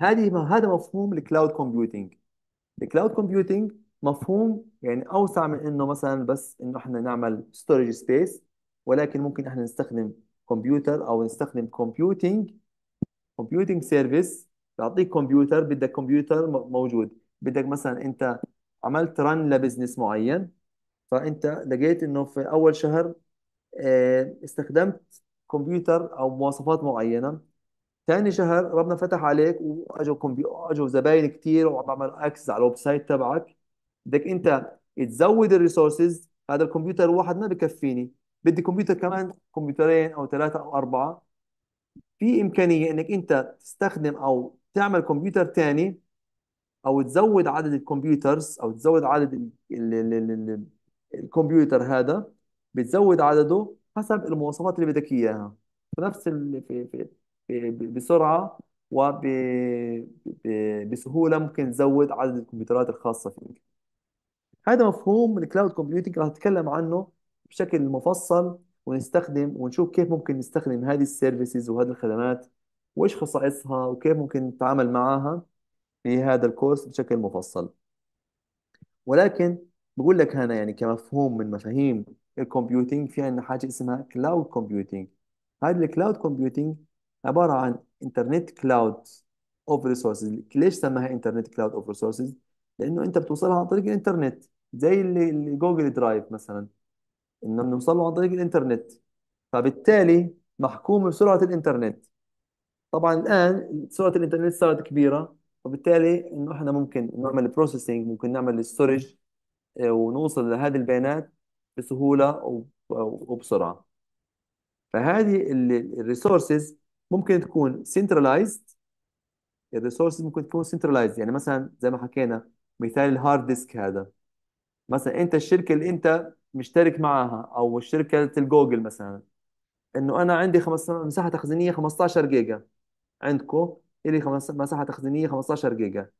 هذا مفهوم الكلاود كومبيوتينج. الكلاود كومبيوتينج مفهوم يعني اوسع من انه مثلا بس انه احنا نعمل ستورج سبيس، ولكن ممكن احنا نستخدم كمبيوتر او نستخدم كومبيوتينج سيرفيس. بعطيك كمبيوتر، بدك كمبيوتر موجود، بدك مثلا انت عملت رن لبزنس معين، فانت لقيت انه في اول شهر استخدمت كمبيوتر او مواصفات معينه، ثاني شهر ربنا فتح عليك واجوا زباين كثير وعمل اكسس على الويب سايت تبعك، بدك انت تزود الريسورسز. هذا الكمبيوتر الواحد ما بكفيني، بدي كمبيوتر كمان، كمبيوترين او ثلاثه او اربعه. في امكانيه انك انت تستخدم او تعمل كمبيوتر ثاني، او تزود عدد الكمبيوترز، او تزود عدد الكمبيوتر هذا، بتزود عدده حسب المواصفات اللي بدك اياها، بنفس بسرعه وبسهوله ممكن تزود عدد الكمبيوترات الخاصه فيك. هذا مفهوم الكلاود كومبيوتينج، راح نتكلم عنه بشكل مفصل ونستخدم ونشوف كيف ممكن نستخدم هذه السيرفيسز وهذه الخدمات، وايش خصائصها، وكيف ممكن نتعامل معها في هذا الكورس بشكل مفصل. ولكن بقول لك هنا يعني كمفهوم من مفاهيم الكمبيوتينج، في عندنا حاجه اسمها كلاود كومبيوتينج. هذا الكلاود كومبيوتينج عباره عن انترنت كلاود اوف ريسورسز. ليش سماها انترنت كلاود اوف ريسورسز؟ لانه انت بتوصلها عن طريق الانترنت، زي اللي جوجل درايف مثلا انه بنوصله عن طريق الانترنت، فبالتالي محكوم بسرعه الانترنت. طبعا الان سرعه الانترنت صارت كبيره، وبالتالي انه احنا ممكن نعمل بروسيسنج، ممكن نعمل ستورج ونوصل لهذه البيانات بسهوله وبسرعه. فهذه الريسورسز ممكن تكون سنترلايزد، يعني مثلا زي ما حكينا مثال الهارد ديسك هذا، مثلا انت الشركه اللي انت مشترك معها او الشركه الجوجل مثلا، انه انا عندي مساحه تخزينيه 15 جيجا، عندكم الي مساحه تخزينيه 15 جيجا.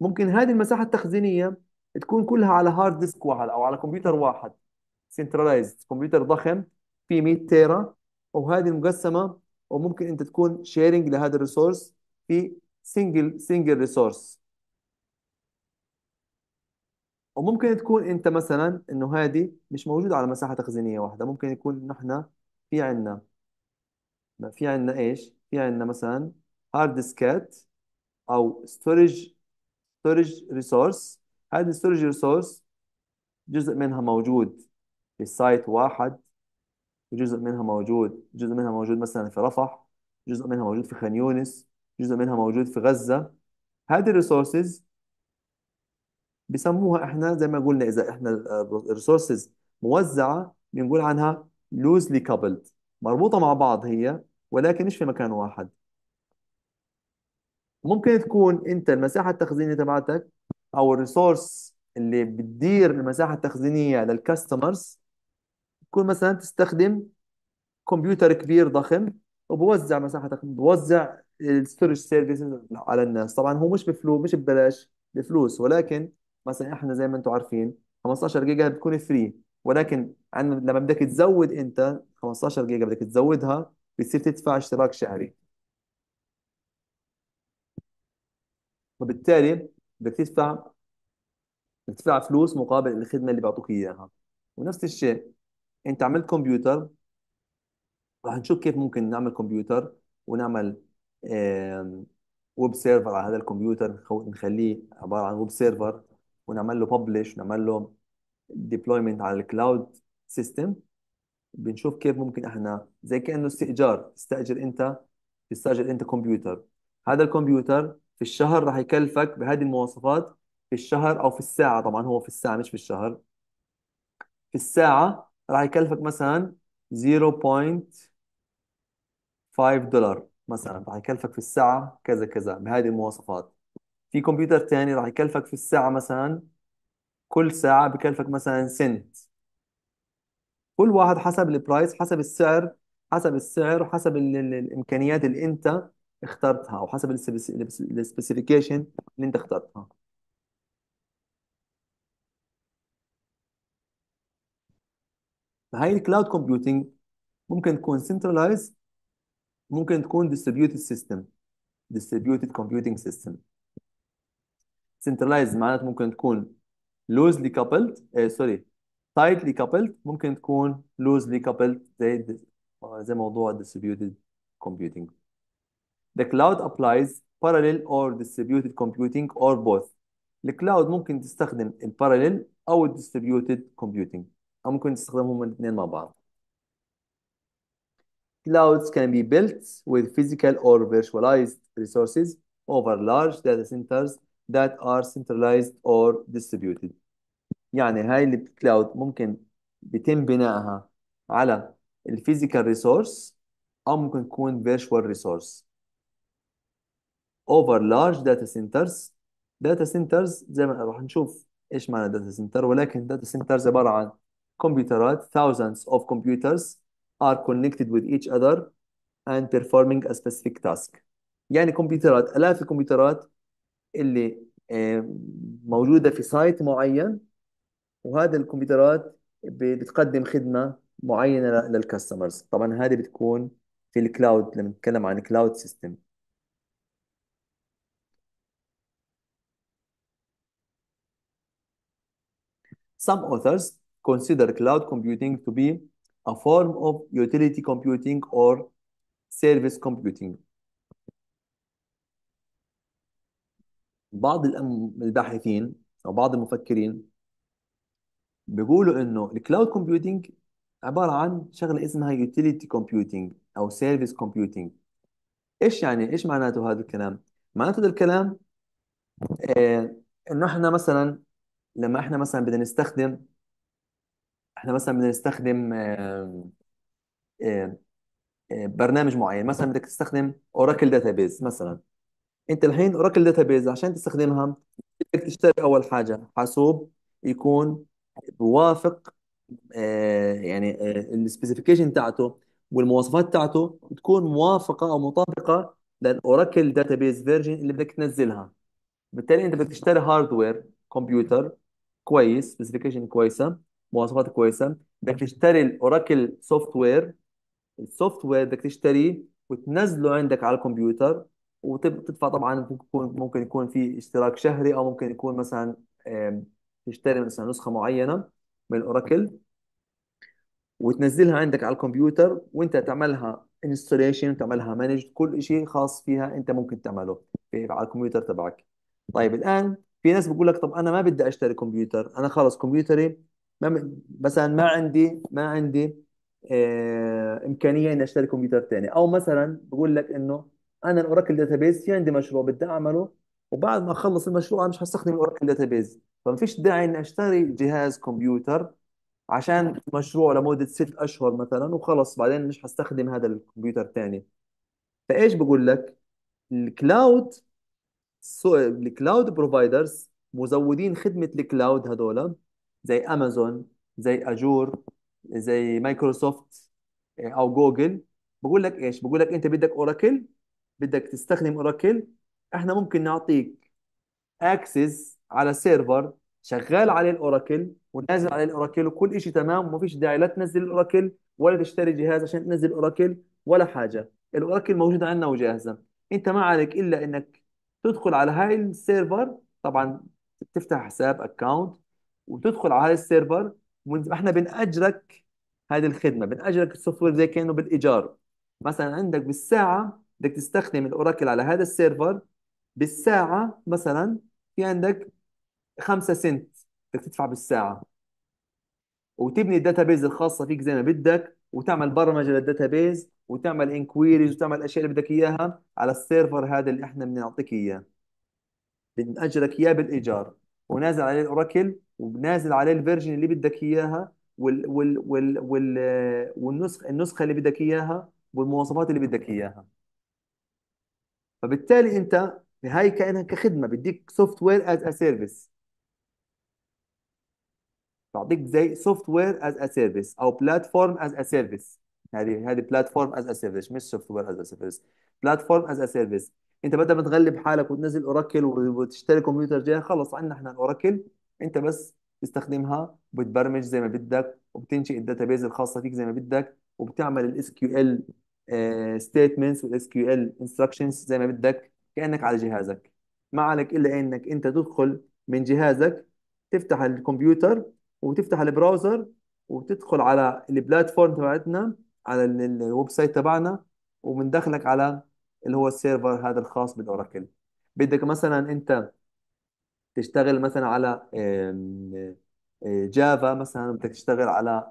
ممكن هذه المساحه التخزينيه تكون كلها على هارد ديسك واحد او على كمبيوتر واحد سنترلايزد، كمبيوتر ضخم فيه 100 تيرا، وهذه مقسمه، وممكن انت تكون شيرنج لهذا الريسورس في سنجل ريسورس. وممكن تكون انت مثلا انه هذه مش موجوده على مساحه تخزينيه واحده، ممكن يكون نحن في عندنا ايش؟ في عندنا مثلا هارد ديسكات او ستورج ريسورس. هذه الستورج ريسورس جزء منها موجود في سايت واحد، وجزء منها موجود، مثلا في رفح، جزء منها موجود في خان يونس، جزء منها موجود في غزه. هذه الريسورسز بسموها احنا زي ما قلنا، اذا احنا الريسورسز موزعه بنقول عنها لوزلي كابلد، مربوطه مع بعض هي ولكن مش في مكان واحد. ممكن تكون انت المساحه التخزينيه تبعتك او الريسورس اللي بتدير المساحه التخزينيه للكاستمرز تكون مثلا تستخدم كمبيوتر كبير ضخم وبوزع بوزع الستورج سيرفيسز على الناس. طبعا هو مش بفلوس، مش ببلاش، بفلوس، ولكن مثلا احنا زي ما انتم عارفين 15 جيجا بتكون فري، ولكن لما بدك تزود انت 15 جيجا بدك تزودها بتصير تدفع اشتراك شهري، وبالتالي بدك تدفع فلوس مقابل الخدمه اللي بيعطوك اياها. ونفس الشيء انت عملت كمبيوتر، راح نشوف كيف ممكن نعمل كمبيوتر ونعمل ويب سيرفر على هذا الكمبيوتر، نخليه عباره عن ويب سيرفر ونعمل له ببلش ونعمل له ديبلويمنت على الكلاود سيستم. بنشوف كيف ممكن احنا زي كانه استئجار، تستاجر انت كمبيوتر، هذا الكمبيوتر في الشهر راح يكلفك بهذه المواصفات، في الشهر او في الساعه، طبعا هو في الساعه مش في الشهر، في الساعه راح يكلفك مثلا $0.5 مثلا، راح يكلفك في الساعه كذا كذا بهذه المواصفات. في كمبيوتر ثاني راح يكلفك في الساعه مثلا، كل ساعه بكلفك مثلا سنت، كل واحد حسب البرايس، حسب السعر وحسب الامكانيات اللي انت اخترتها، او حسب السبيسيفيكيشن اللي انت اخترتها. هاي الكلاود كومبيوتنج ممكن تكون سنترلايز، ممكن تكون ديستريبيوتد كومبيوتنج سيستم. سنترلايز معناته ممكن تكون لوزلي كابلد، سوري تايتلي كابلد، ممكن تكون لوزلي كابلد زي موضوع distributed computing. The cloud applies parallel or distributed computing or both. الكلاود ممكن تستخدم الباراليل او الديستريبيوتد كومبيوتنج، او ممكن تستخدمهم الاثنين مع بعض. Clouds can be built with physical or virtualized resources over large data centers that are centralized or distributed. يعني هاي الكلاود ممكن بيتم بنائها على الفيزيكال ريسورس او ممكن تكون فيرتشوال ريسورس. اوفر لارج داتا سنترز، داتا سنترز زي ما راح نشوف ايش معنى داتا سنتر، ولكن داتا سنترز عباره عن كمبيوترات، thousands of computers are connected with each other and performing a specific task. يعني كمبيوترات، الاف الكمبيوترات اللي موجوده في سايت معين، وهذه الكمبيوترات بتقدم خدمه معينه للكاستمرز. طبعا هذه بتكون في الكلاود لما نتكلم عن كلاود سيستم. Some authors consider cloud computing to be a form of utility computing or service computing. بعض الباحثين او بعض المفكرين بيقولوا انه الكلاود كومبيوتنج عباره عن شغله اسمها يوتيليتي كومبيوتنج او سيرفيس كومبيوتنج. ايش يعني، ايش معناته هذا الكلام؟ معناته هذا الكلام انه احنا مثلا لما احنا مثلا بدنا نستخدم برنامج معين، مثلا بدك تستخدم اوراكل داتابيز مثلا. انت الحين اوراكل داتابيز عشان تستخدمها بدك تشتري اول حاجه حاسوب يكون بوافق السبيسيفيكيشن تاعته والمواصفات تاعته تكون موافقه او مطابقه للاوراكل داتابيز فيرجن اللي بدك تنزلها. بالتالي انت بدك تشتري هاردوير كمبيوتر كويس، سبيسيفيكيشن كويسه، مواصفات كويسه. بدك تشتري الاوراكل سوفت وير، السوفت وير بدك تشتريه وتنزله عندك على الكمبيوتر وتدفع. طبعا ممكن يكون في اشتراك شهري، او ممكن يكون مثلا تشتري مثلا نسخه معينه من الاوراكل وتنزلها عندك على الكمبيوتر، وانت تعملها انستليشن وتعملها مانج، كل شيء خاص فيها انت ممكن تعمله على الكمبيوتر تبعك. طيب الان في ناس بقول لك طب انا ما بدي اشتري كمبيوتر، انا خلص كمبيوتري مثلا ما عندي امكانيه اني اشتري كمبيوتر ثاني، او مثلا بقول لك انه انا الاوراكل داتابيز في عندي مشروع بدي اعمله، وبعد ما اخلص المشروع انا مش هستخدم الاوراكل داتابيز، فما فيش داعي اني اشتري جهاز كمبيوتر عشان مشروع لمده 6 اشهر مثلا، وخلص بعدين مش هستخدم هذا الكمبيوتر ثاني. فايش بقول لك؟ الكلاود بروفايدرز، مزودين خدمه الكلاود هذول زي امازون، زي اجور، زي مايكروسوفت او جوجل، بقول لك ايش؟ بقول لك انت بدك اوراكل، بدك تستخدم اوراكل، احنا ممكن نعطيك اكسس على سيرفر شغال عليه الاوراكل ونازل عليه الاوراكل وكل شيء تمام، وما فيش داعي لا تنزل الاوراكل ولا تشتري جهاز عشان تنزل الاوراكل ولا حاجه، الاوراكل موجوده عندنا وجاهزه، انت ما عليك الا انك تدخل على هاي السيرفر، طبعا تفتح حساب اكونت وتدخل على هاي السيرفر، واحنا بنأجرك هذه الخدمه، بنأجرك السوفت وير زي كانه بالايجار، مثلا عندك بالساعه بدك تستخدم الاوراكل على هذا السيرفر، بالساعه مثلا في عندك 5 سنت بدك تدفع بالساعه، وتبني الداتابيز الخاصه فيك زي ما بدك، وتعمل برمجه للداتابيز وتعمل انكويريز وتعمل الاشياء اللي بدك اياها على السيرفر هذا اللي احنا بنعطيك اياه، بنأجرك اياه بالايجار، ونازل عليه الاوراكل وبنازل عليه الفيرجن اللي بدك اياها والنسخه اللي بدك اياها والمواصفات اللي بدك اياها. فبالتالي انت هاي كانها كخدمه، بديك سوفت وير از ا سيرفيس، بعطيك زي سوفت وير از ا سيرفيس او بلاتفورم از ا سيرفيس، هذه بلاتفورم از ا سيرفيس مش سوفت وير از ا سيرفيس، بلاتفورم از ا سيرفيس. انت بدل ما تغلب حالك وتنزل اوراكل وتشتري كمبيوتر جاهز، خلص عندنا احنا الاوراكل، انت بس بتستخدمها وبتبرمج زي ما بدك، وبتنشئ الداتابيز الخاصه فيك زي ما بدك، وبتعمل الاس كيو ال ستيتمنتس والاس كيو ال انستراكشنز زي ما بدك، كانك على جهازك، ما عليك الا انك انت تدخل من جهازك، تفتح الكمبيوتر وتفتح البراوزر وتدخل على البلاتفورم تبعتنا على الويب سايت تبعنا، ومن داخلك على اللي هو السيرفر هذا الخاص بالاوراكل. بدك مثلا انت تشتغل مثلا على جافا، مثلا بدك تشتغل على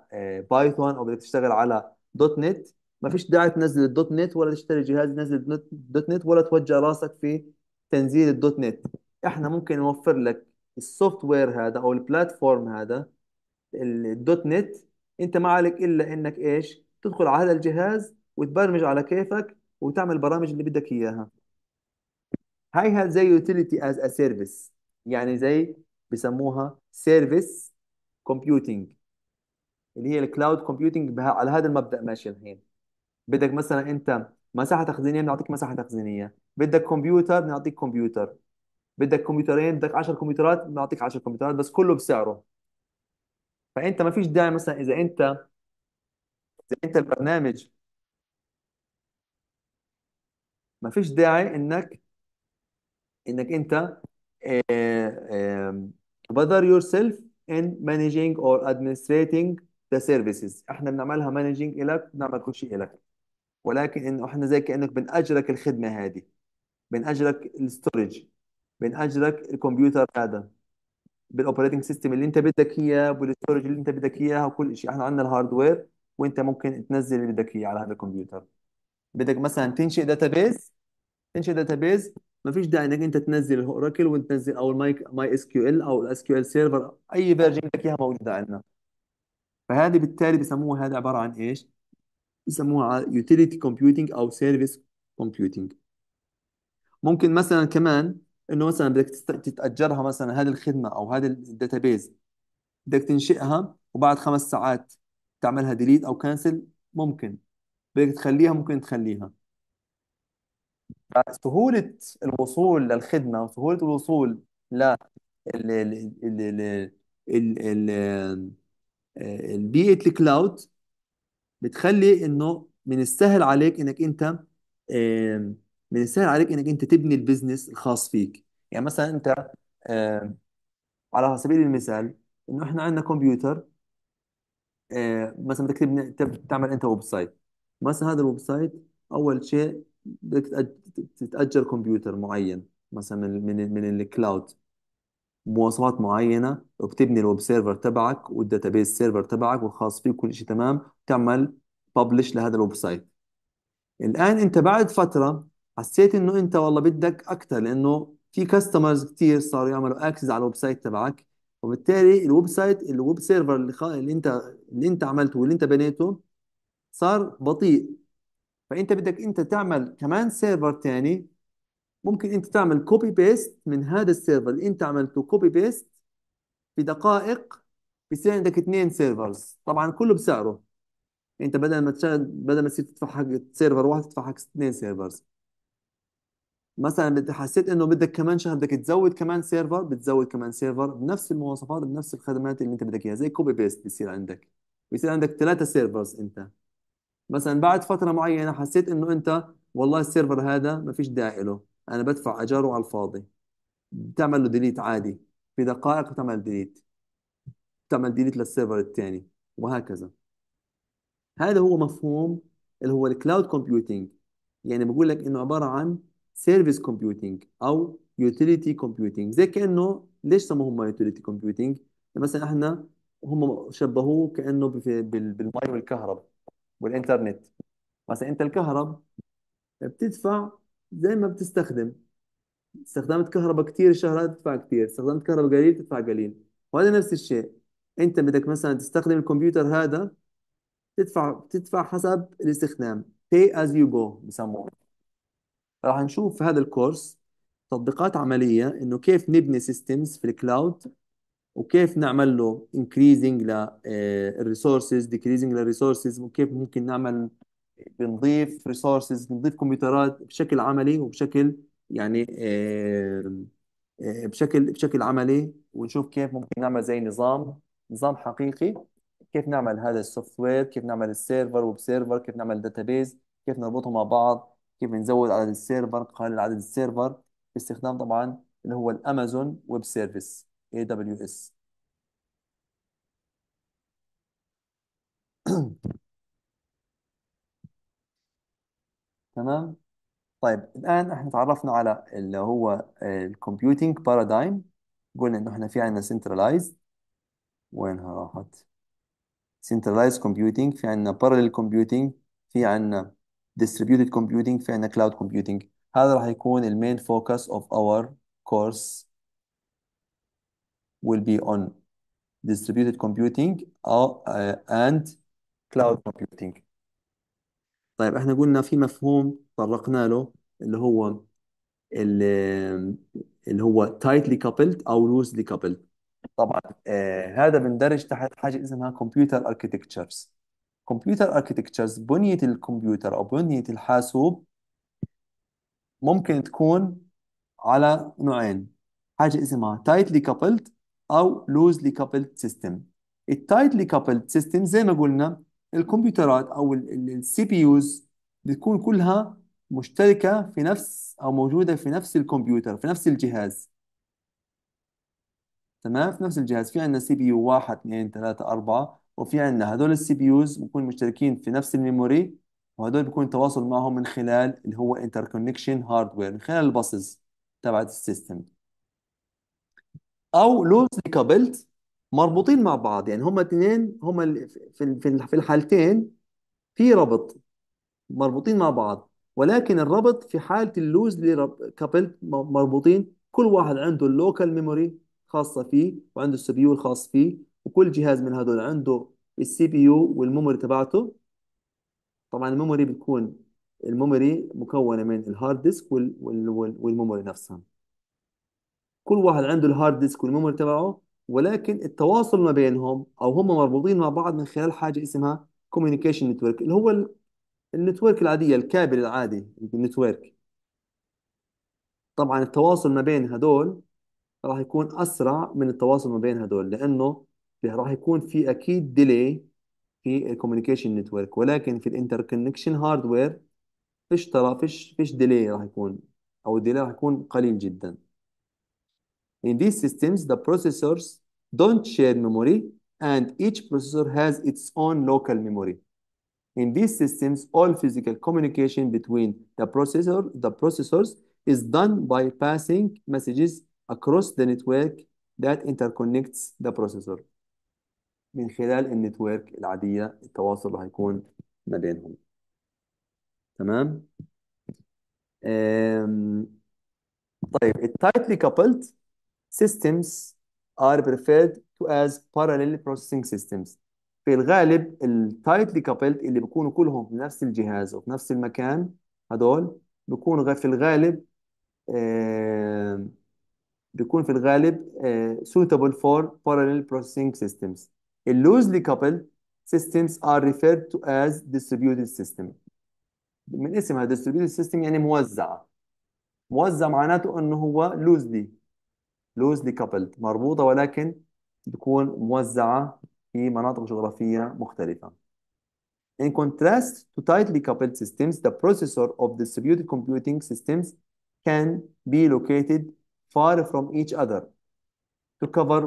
بايثون، او بدك تشتغل على دوت نت، ما فيش داعي تنزل الدوت نت ولا تشتري جهاز ينزل دوت نت ولا توجع راسك في تنزيل الدوت نت، احنا ممكن نوفر لك السوفت وير هذا او البلاتفورم هذا الدوت نت، انت ما عليك الا انك ايش؟ تدخل على هذا الجهاز وتبرمج على كيفك وتعمل البرامج اللي بدك اياها. هاي زي يوتيليتي از ا سيرفيس، يعني زي بسموها سيرفيس كومبيوتنج، اللي هي الكلاود كومبيوتنج على هذا المبدا ماشي. الحين بدك مثلا انت مساحه تخزينيه، بنعطيك مساحه تخزينيه، بدك كمبيوتر بنعطيك كمبيوتر، بدك كمبيوترين، بدك 10 كمبيوترات بنعطيك 10 كمبيوترات، بس كله بسعره. فانت ما فيش داعي مثلا اذا انت البرنامج ما فيش داعي انك انت bother yourself in managing or administrating the services، احنا بنعملها مانجينج لك، بنعمل كل شيء لك، ولكن انه احنا زي كانك بنأجرك الخدمه هذه، بنأجرك الستورج، بنأجرك الكمبيوتر هذا بالاوبريتنج سيستم اللي انت بدك اياه، بالستورج اللي انت بدك اياها، وكل شيء احنا عندنا الهاردوير، وانت ممكن تنزل اللي بدك اياه على هذا الكمبيوتر. بدك مثلا تنشئ داتابيز، ما فيش داعي انك انت تنزل الاوراكل وتنزل او ماي اس كيو ال او الاس كيو ال سيرفر، اي فيرجن بدك اياها موجوده عندنا. فهذه بالتالي بسموها، هذا عباره عن ايش؟ بسموها يوتيليتي كومبيوتنج او سيرفيس كومبيوتنج. ممكن مثلا كمان انه مثلا بدك تتاجرها مثلا هذه الخدمه او هذا الداتابيز، بدك تنشئها وبعد 5 ساعات تعملها ديليت او كانسل، ممكن بدك تخليها ممكن تخليها. سهولة الوصول للخدمة وسهولة الوصول ل ال- ال- ال- ال- ال- ال- البيئة الكلاود بتخلي انه من السهل عليك انك انت آم، من السهل عليك انك انت تبني البزنس الخاص فيك. يعني مثلا انت آم، على سبيل المثال انه احنا عندنا كمبيوتر، مثلا بدك تعمل انت ويب سايت. مثلا هذا الويب سايت اول شيء بدك تتاجر كمبيوتر معين مثلا من الكلاود، مواصفات معينه، وبتبني الويب سيرفر تبعك والداتابيس سيرفر تبعك والخاص فيك، كل شيء تمام، تعمل ببلش لهذا الويب سايت. الان انت بعد فتره حسيت انه انت والله بدك اكثر، لانه في كاستمرز كثير صاروا يعملوا اكسس على الويب سايت تبعك، وبالتالي الويب سيرفر اللي انت عملته واللي انت بنيته صار بطيء. فانت بدك انت تعمل كمان سيرفر تاني، ممكن انت تعمل كوبي بيست من هذا السيرفر اللي انت عملته، كوبي بيست في دقائق بيصير عندك 2 سيرفرز، طبعا كله بسعره. انت بدل ما تصير تدفع حق سيرفر واحد تدفع حق 2 سيرفرز. مثلا حسيت انه بدك كمان شهر بدك تزود كمان سيرفر، بتزود كمان سيرفر بنفس المواصفات بنفس الخدمات اللي انت بدك اياها، زي كوبي بيست بيصير عندك 3 سيرفرز. انت مثلا بعد فتره معينه حسيت انه انت والله السيرفر هذا ما فيش داعي له، انا بدفع اجاره على الفاضي، بتعمل له ديليت عادي في دقائق، بتعمل ديليت للسيرفر الثاني، وهكذا. هذا هو مفهوم اللي هو الكلاود كومبيوتينج، يعني بقول لك انه عباره عن سيرفيس كومبيوتينج او يوتيليتي كومبيوتينج. زي كانه ليش سموهم يوتيليتي كومبيوتينج؟ مثلا احنا هم شبهوه كانه بالمي والكهرب والانترنت. مثلا انت الكهرب بتدفع زي ما بتستخدم، استخدمت كهرباء كتير شهرات تدفع كتير، استخدمت كهرباء قليل تدفع قليل. وهذا نفس الشيء، انت بدك مثلا تستخدم الكمبيوتر هذا، تدفع حسب الاستخدام، pay as you go بسموه. راح نشوف في هذا الكورس تطبيقات عملية انه كيف نبني سيستمز في الكلاود، وكيف نعمل له increasing للريسورسز، decreasing للريسورسز، وكيف ممكن نعمل بنضيف ريسورسز، بنضيف كمبيوترات بشكل عملي وبشكل يعني بشكل عملي، ونشوف كيف ممكن نعمل زي نظام حقيقي، كيف نعمل هذا السوفت وير، كيف نعمل السيرفر وبسيرفر، كيف نعمل داتابيز، كيف نربطهم مع بعض، كيف نزود عدد السيرفر، نقلل عدد السيرفر، باستخدام طبعا اللي هو الامازون ويب سيرفيس AWS. تمام. طيب الآن احنا تعرفنا على اللي هو الكمبيوتينج بارادايم، قلنا انه احنا في عندنا سنترلايز، وينها راحت؟ سنترلايز كومبيوتينج، في عندنا باراليل كومبيوتينج، في عندنا ديستريبيوتد كومبيوتينج، في عندنا كلاود كومبيوتينج. هذا راح يكون المين فوكس اوف اور كورس will be on distributed computing and cloud computing. طيب احنا قلنا في مفهوم طرقنا له اللي هو tightly coupled او loosely coupled. طبعا هذا بندرج تحت حاجه اسمها computer architectures. computer architectures بنيه الكمبيوتر او بنيه الحاسوب ممكن تكون على نوعين، حاجة اسمها tightly coupled أو loosely coupled system. ال tightly coupled system زي ما قلنا الكمبيوترات أو ال CPUs بتكون كلها مشتركة في نفس أو موجودة في نفس الكمبيوتر، في نفس الجهاز. تمام، في نفس الجهاز في عندنا CPU 1 2 3 4، وفي عندنا هذول ال CPUs بيكونوا مشتركين في نفس الميموري، وهذول بيكون التواصل معهم من خلال اللي هو interconnection hardware، من خلال الباصز تبعت السيستم. او لوزلي كابلد مربوطين مع بعض، يعني هما اثنين، هما في الحالتين في ربط، مربوطين مع بعض، ولكن الربط في حاله اللوزلي كابلد مربوطين، كل واحد عنده اللوكال ميموري خاصه فيه وعنده السي بي يو الخاص فيه، وكل جهاز من هذول عنده السي بي يو والميموري تبعته. طبعا الميموري مكونه من الهارد ديسك والميموري نفسها. كل واحد عنده الهارد ديسك والميموري تبعه، ولكن التواصل ما بينهم او هم مربوطين مع بعض من خلال حاجه اسمها كوميونيكيشن نتورك، اللي هو النتورك العاديه، الكابل العادي النتورك. طبعا التواصل ما بين هدول راح يكون اسرع من التواصل ما بين هدول، لانه راح يكون في اكيد ديلي في الكوميونيكيشن نتورك، ولكن في الانتركونكشن هاردوير فيش ديلي راح يكون، او الديلي راح يكون قليل جدا. In these systems the processors don't share memory and each processor has its own local memory. In these systems all physical communication between the processors is done by passing messages across the network that interconnects the processor. من خلال النتورك العادية التواصل راح يكون ما بينهم. تمام؟ طيب التايتلي كابلد systems are referred to as parallel processing systems. في الغالب التايتلي كابلد اللي بيكونوا كلهم في نفس الجهاز وفي نفس المكان، هدول بيكون في الغالب suitable for parallel processing systems. اللوزلي كابلد systems are referred to as distributed system. من اسمها distributed system يعني موزعة. موزع معناته انه هو loosely coupled، مربوطة ولكن بتكون موزعة في مناطق جغرافية مختلفة. In contrast to tightly coupled systems, the processor of distributed computing systems can be located far from each other to cover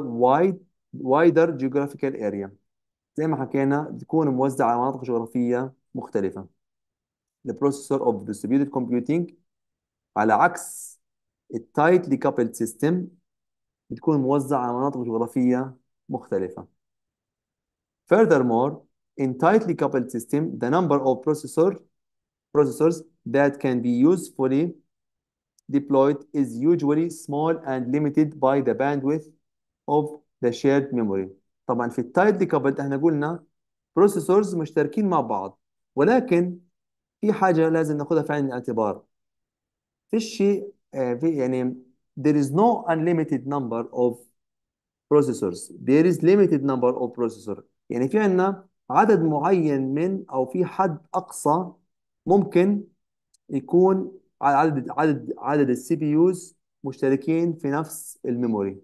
wider geographical area. زي ما حكينا بتكون موزعة على مناطق جغرافية مختلفة. The processor of distributed computing على عكس الtightly coupled system بتكون موزعة على مناطق جغرافية مختلفة. Furthermore, in tightly coupled system, the number of processors that can be usefully deployed is usually small and limited by the bandwidth of the shared memory. طبعا في tightly coupled احنا قلنا processors مشتركين مع بعض، ولكن في حاجة لازم ناخدها في عين الاعتبار. There is no unlimited number of processors. There is limited number of processors. يعني في عنا عدد معين من، أو في حد أقصى ممكن يكون عدد السي بي يوز مشتركين في نفس الميموري.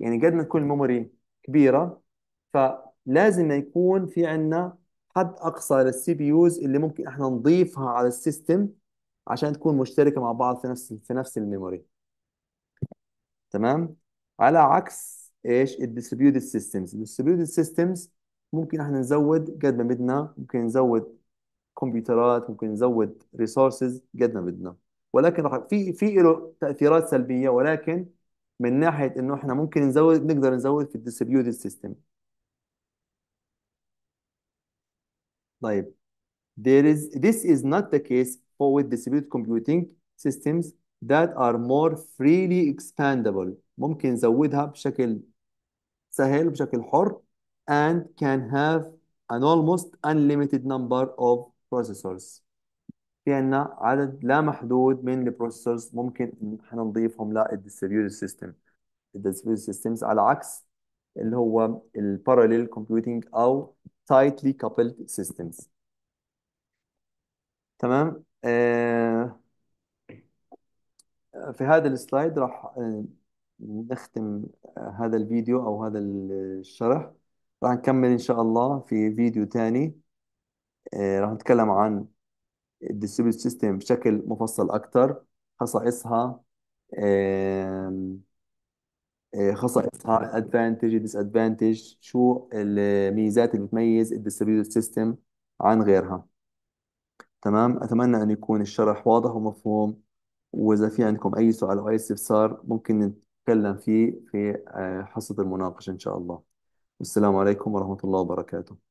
يعني قد ما تكون الميموري كبيرة فلازم يكون في عنا حد أقصى للسي بي يوز اللي ممكن إحنا نضيفها على السيستم عشان تكون مشتركة مع بعض في نفس الميموري. تمام؟ على عكس ايش؟ الديستريبيوتد سيستمز. الديستريبيوتد سيستمز ممكن احنا نزود قد ما بدنا، ممكن نزود كمبيوترات، ممكن نزود ريسورسز قد ما بدنا، ولكن راح في له تاثيرات سلبيه، ولكن من ناحيه انه احنا ممكن نقدر نزود في الديستريبيوتد سيستم. طيب this is not the case for distributed computing systems that are more freely expandable. ممكن نزودها بشكل سهل، بشكل حر، and can have an almost unlimited number of processors. في عنا عدد لا محدود من البروسيسورز ممكن احنا نضيفهم للديستريبيوتد سيستم. الديستريبيوتد سيستمز على عكس اللي هو الباراليل كومبيوتينج او tightly coupled systems. تمام؟ في هذا السلايد راح نختم هذا الفيديو أو هذا الشرح. راح نكمل إن شاء الله في فيديو تاني، راح نتكلم عن الديستريبيوتد سيستم بشكل مفصل أكتر، خصائصها أدفانتج ديسأدفانتج، شو الميزات اللي بتميز الديستريبيوتد سيستم عن غيرها. تمام؟ أتمنى أن يكون الشرح واضح ومفهوم، وإذا في عندكم أي سؤال أو أي استفسار ممكن نتكلم فيه في حصة المناقشة إن شاء الله. والسلام عليكم ورحمة الله وبركاته.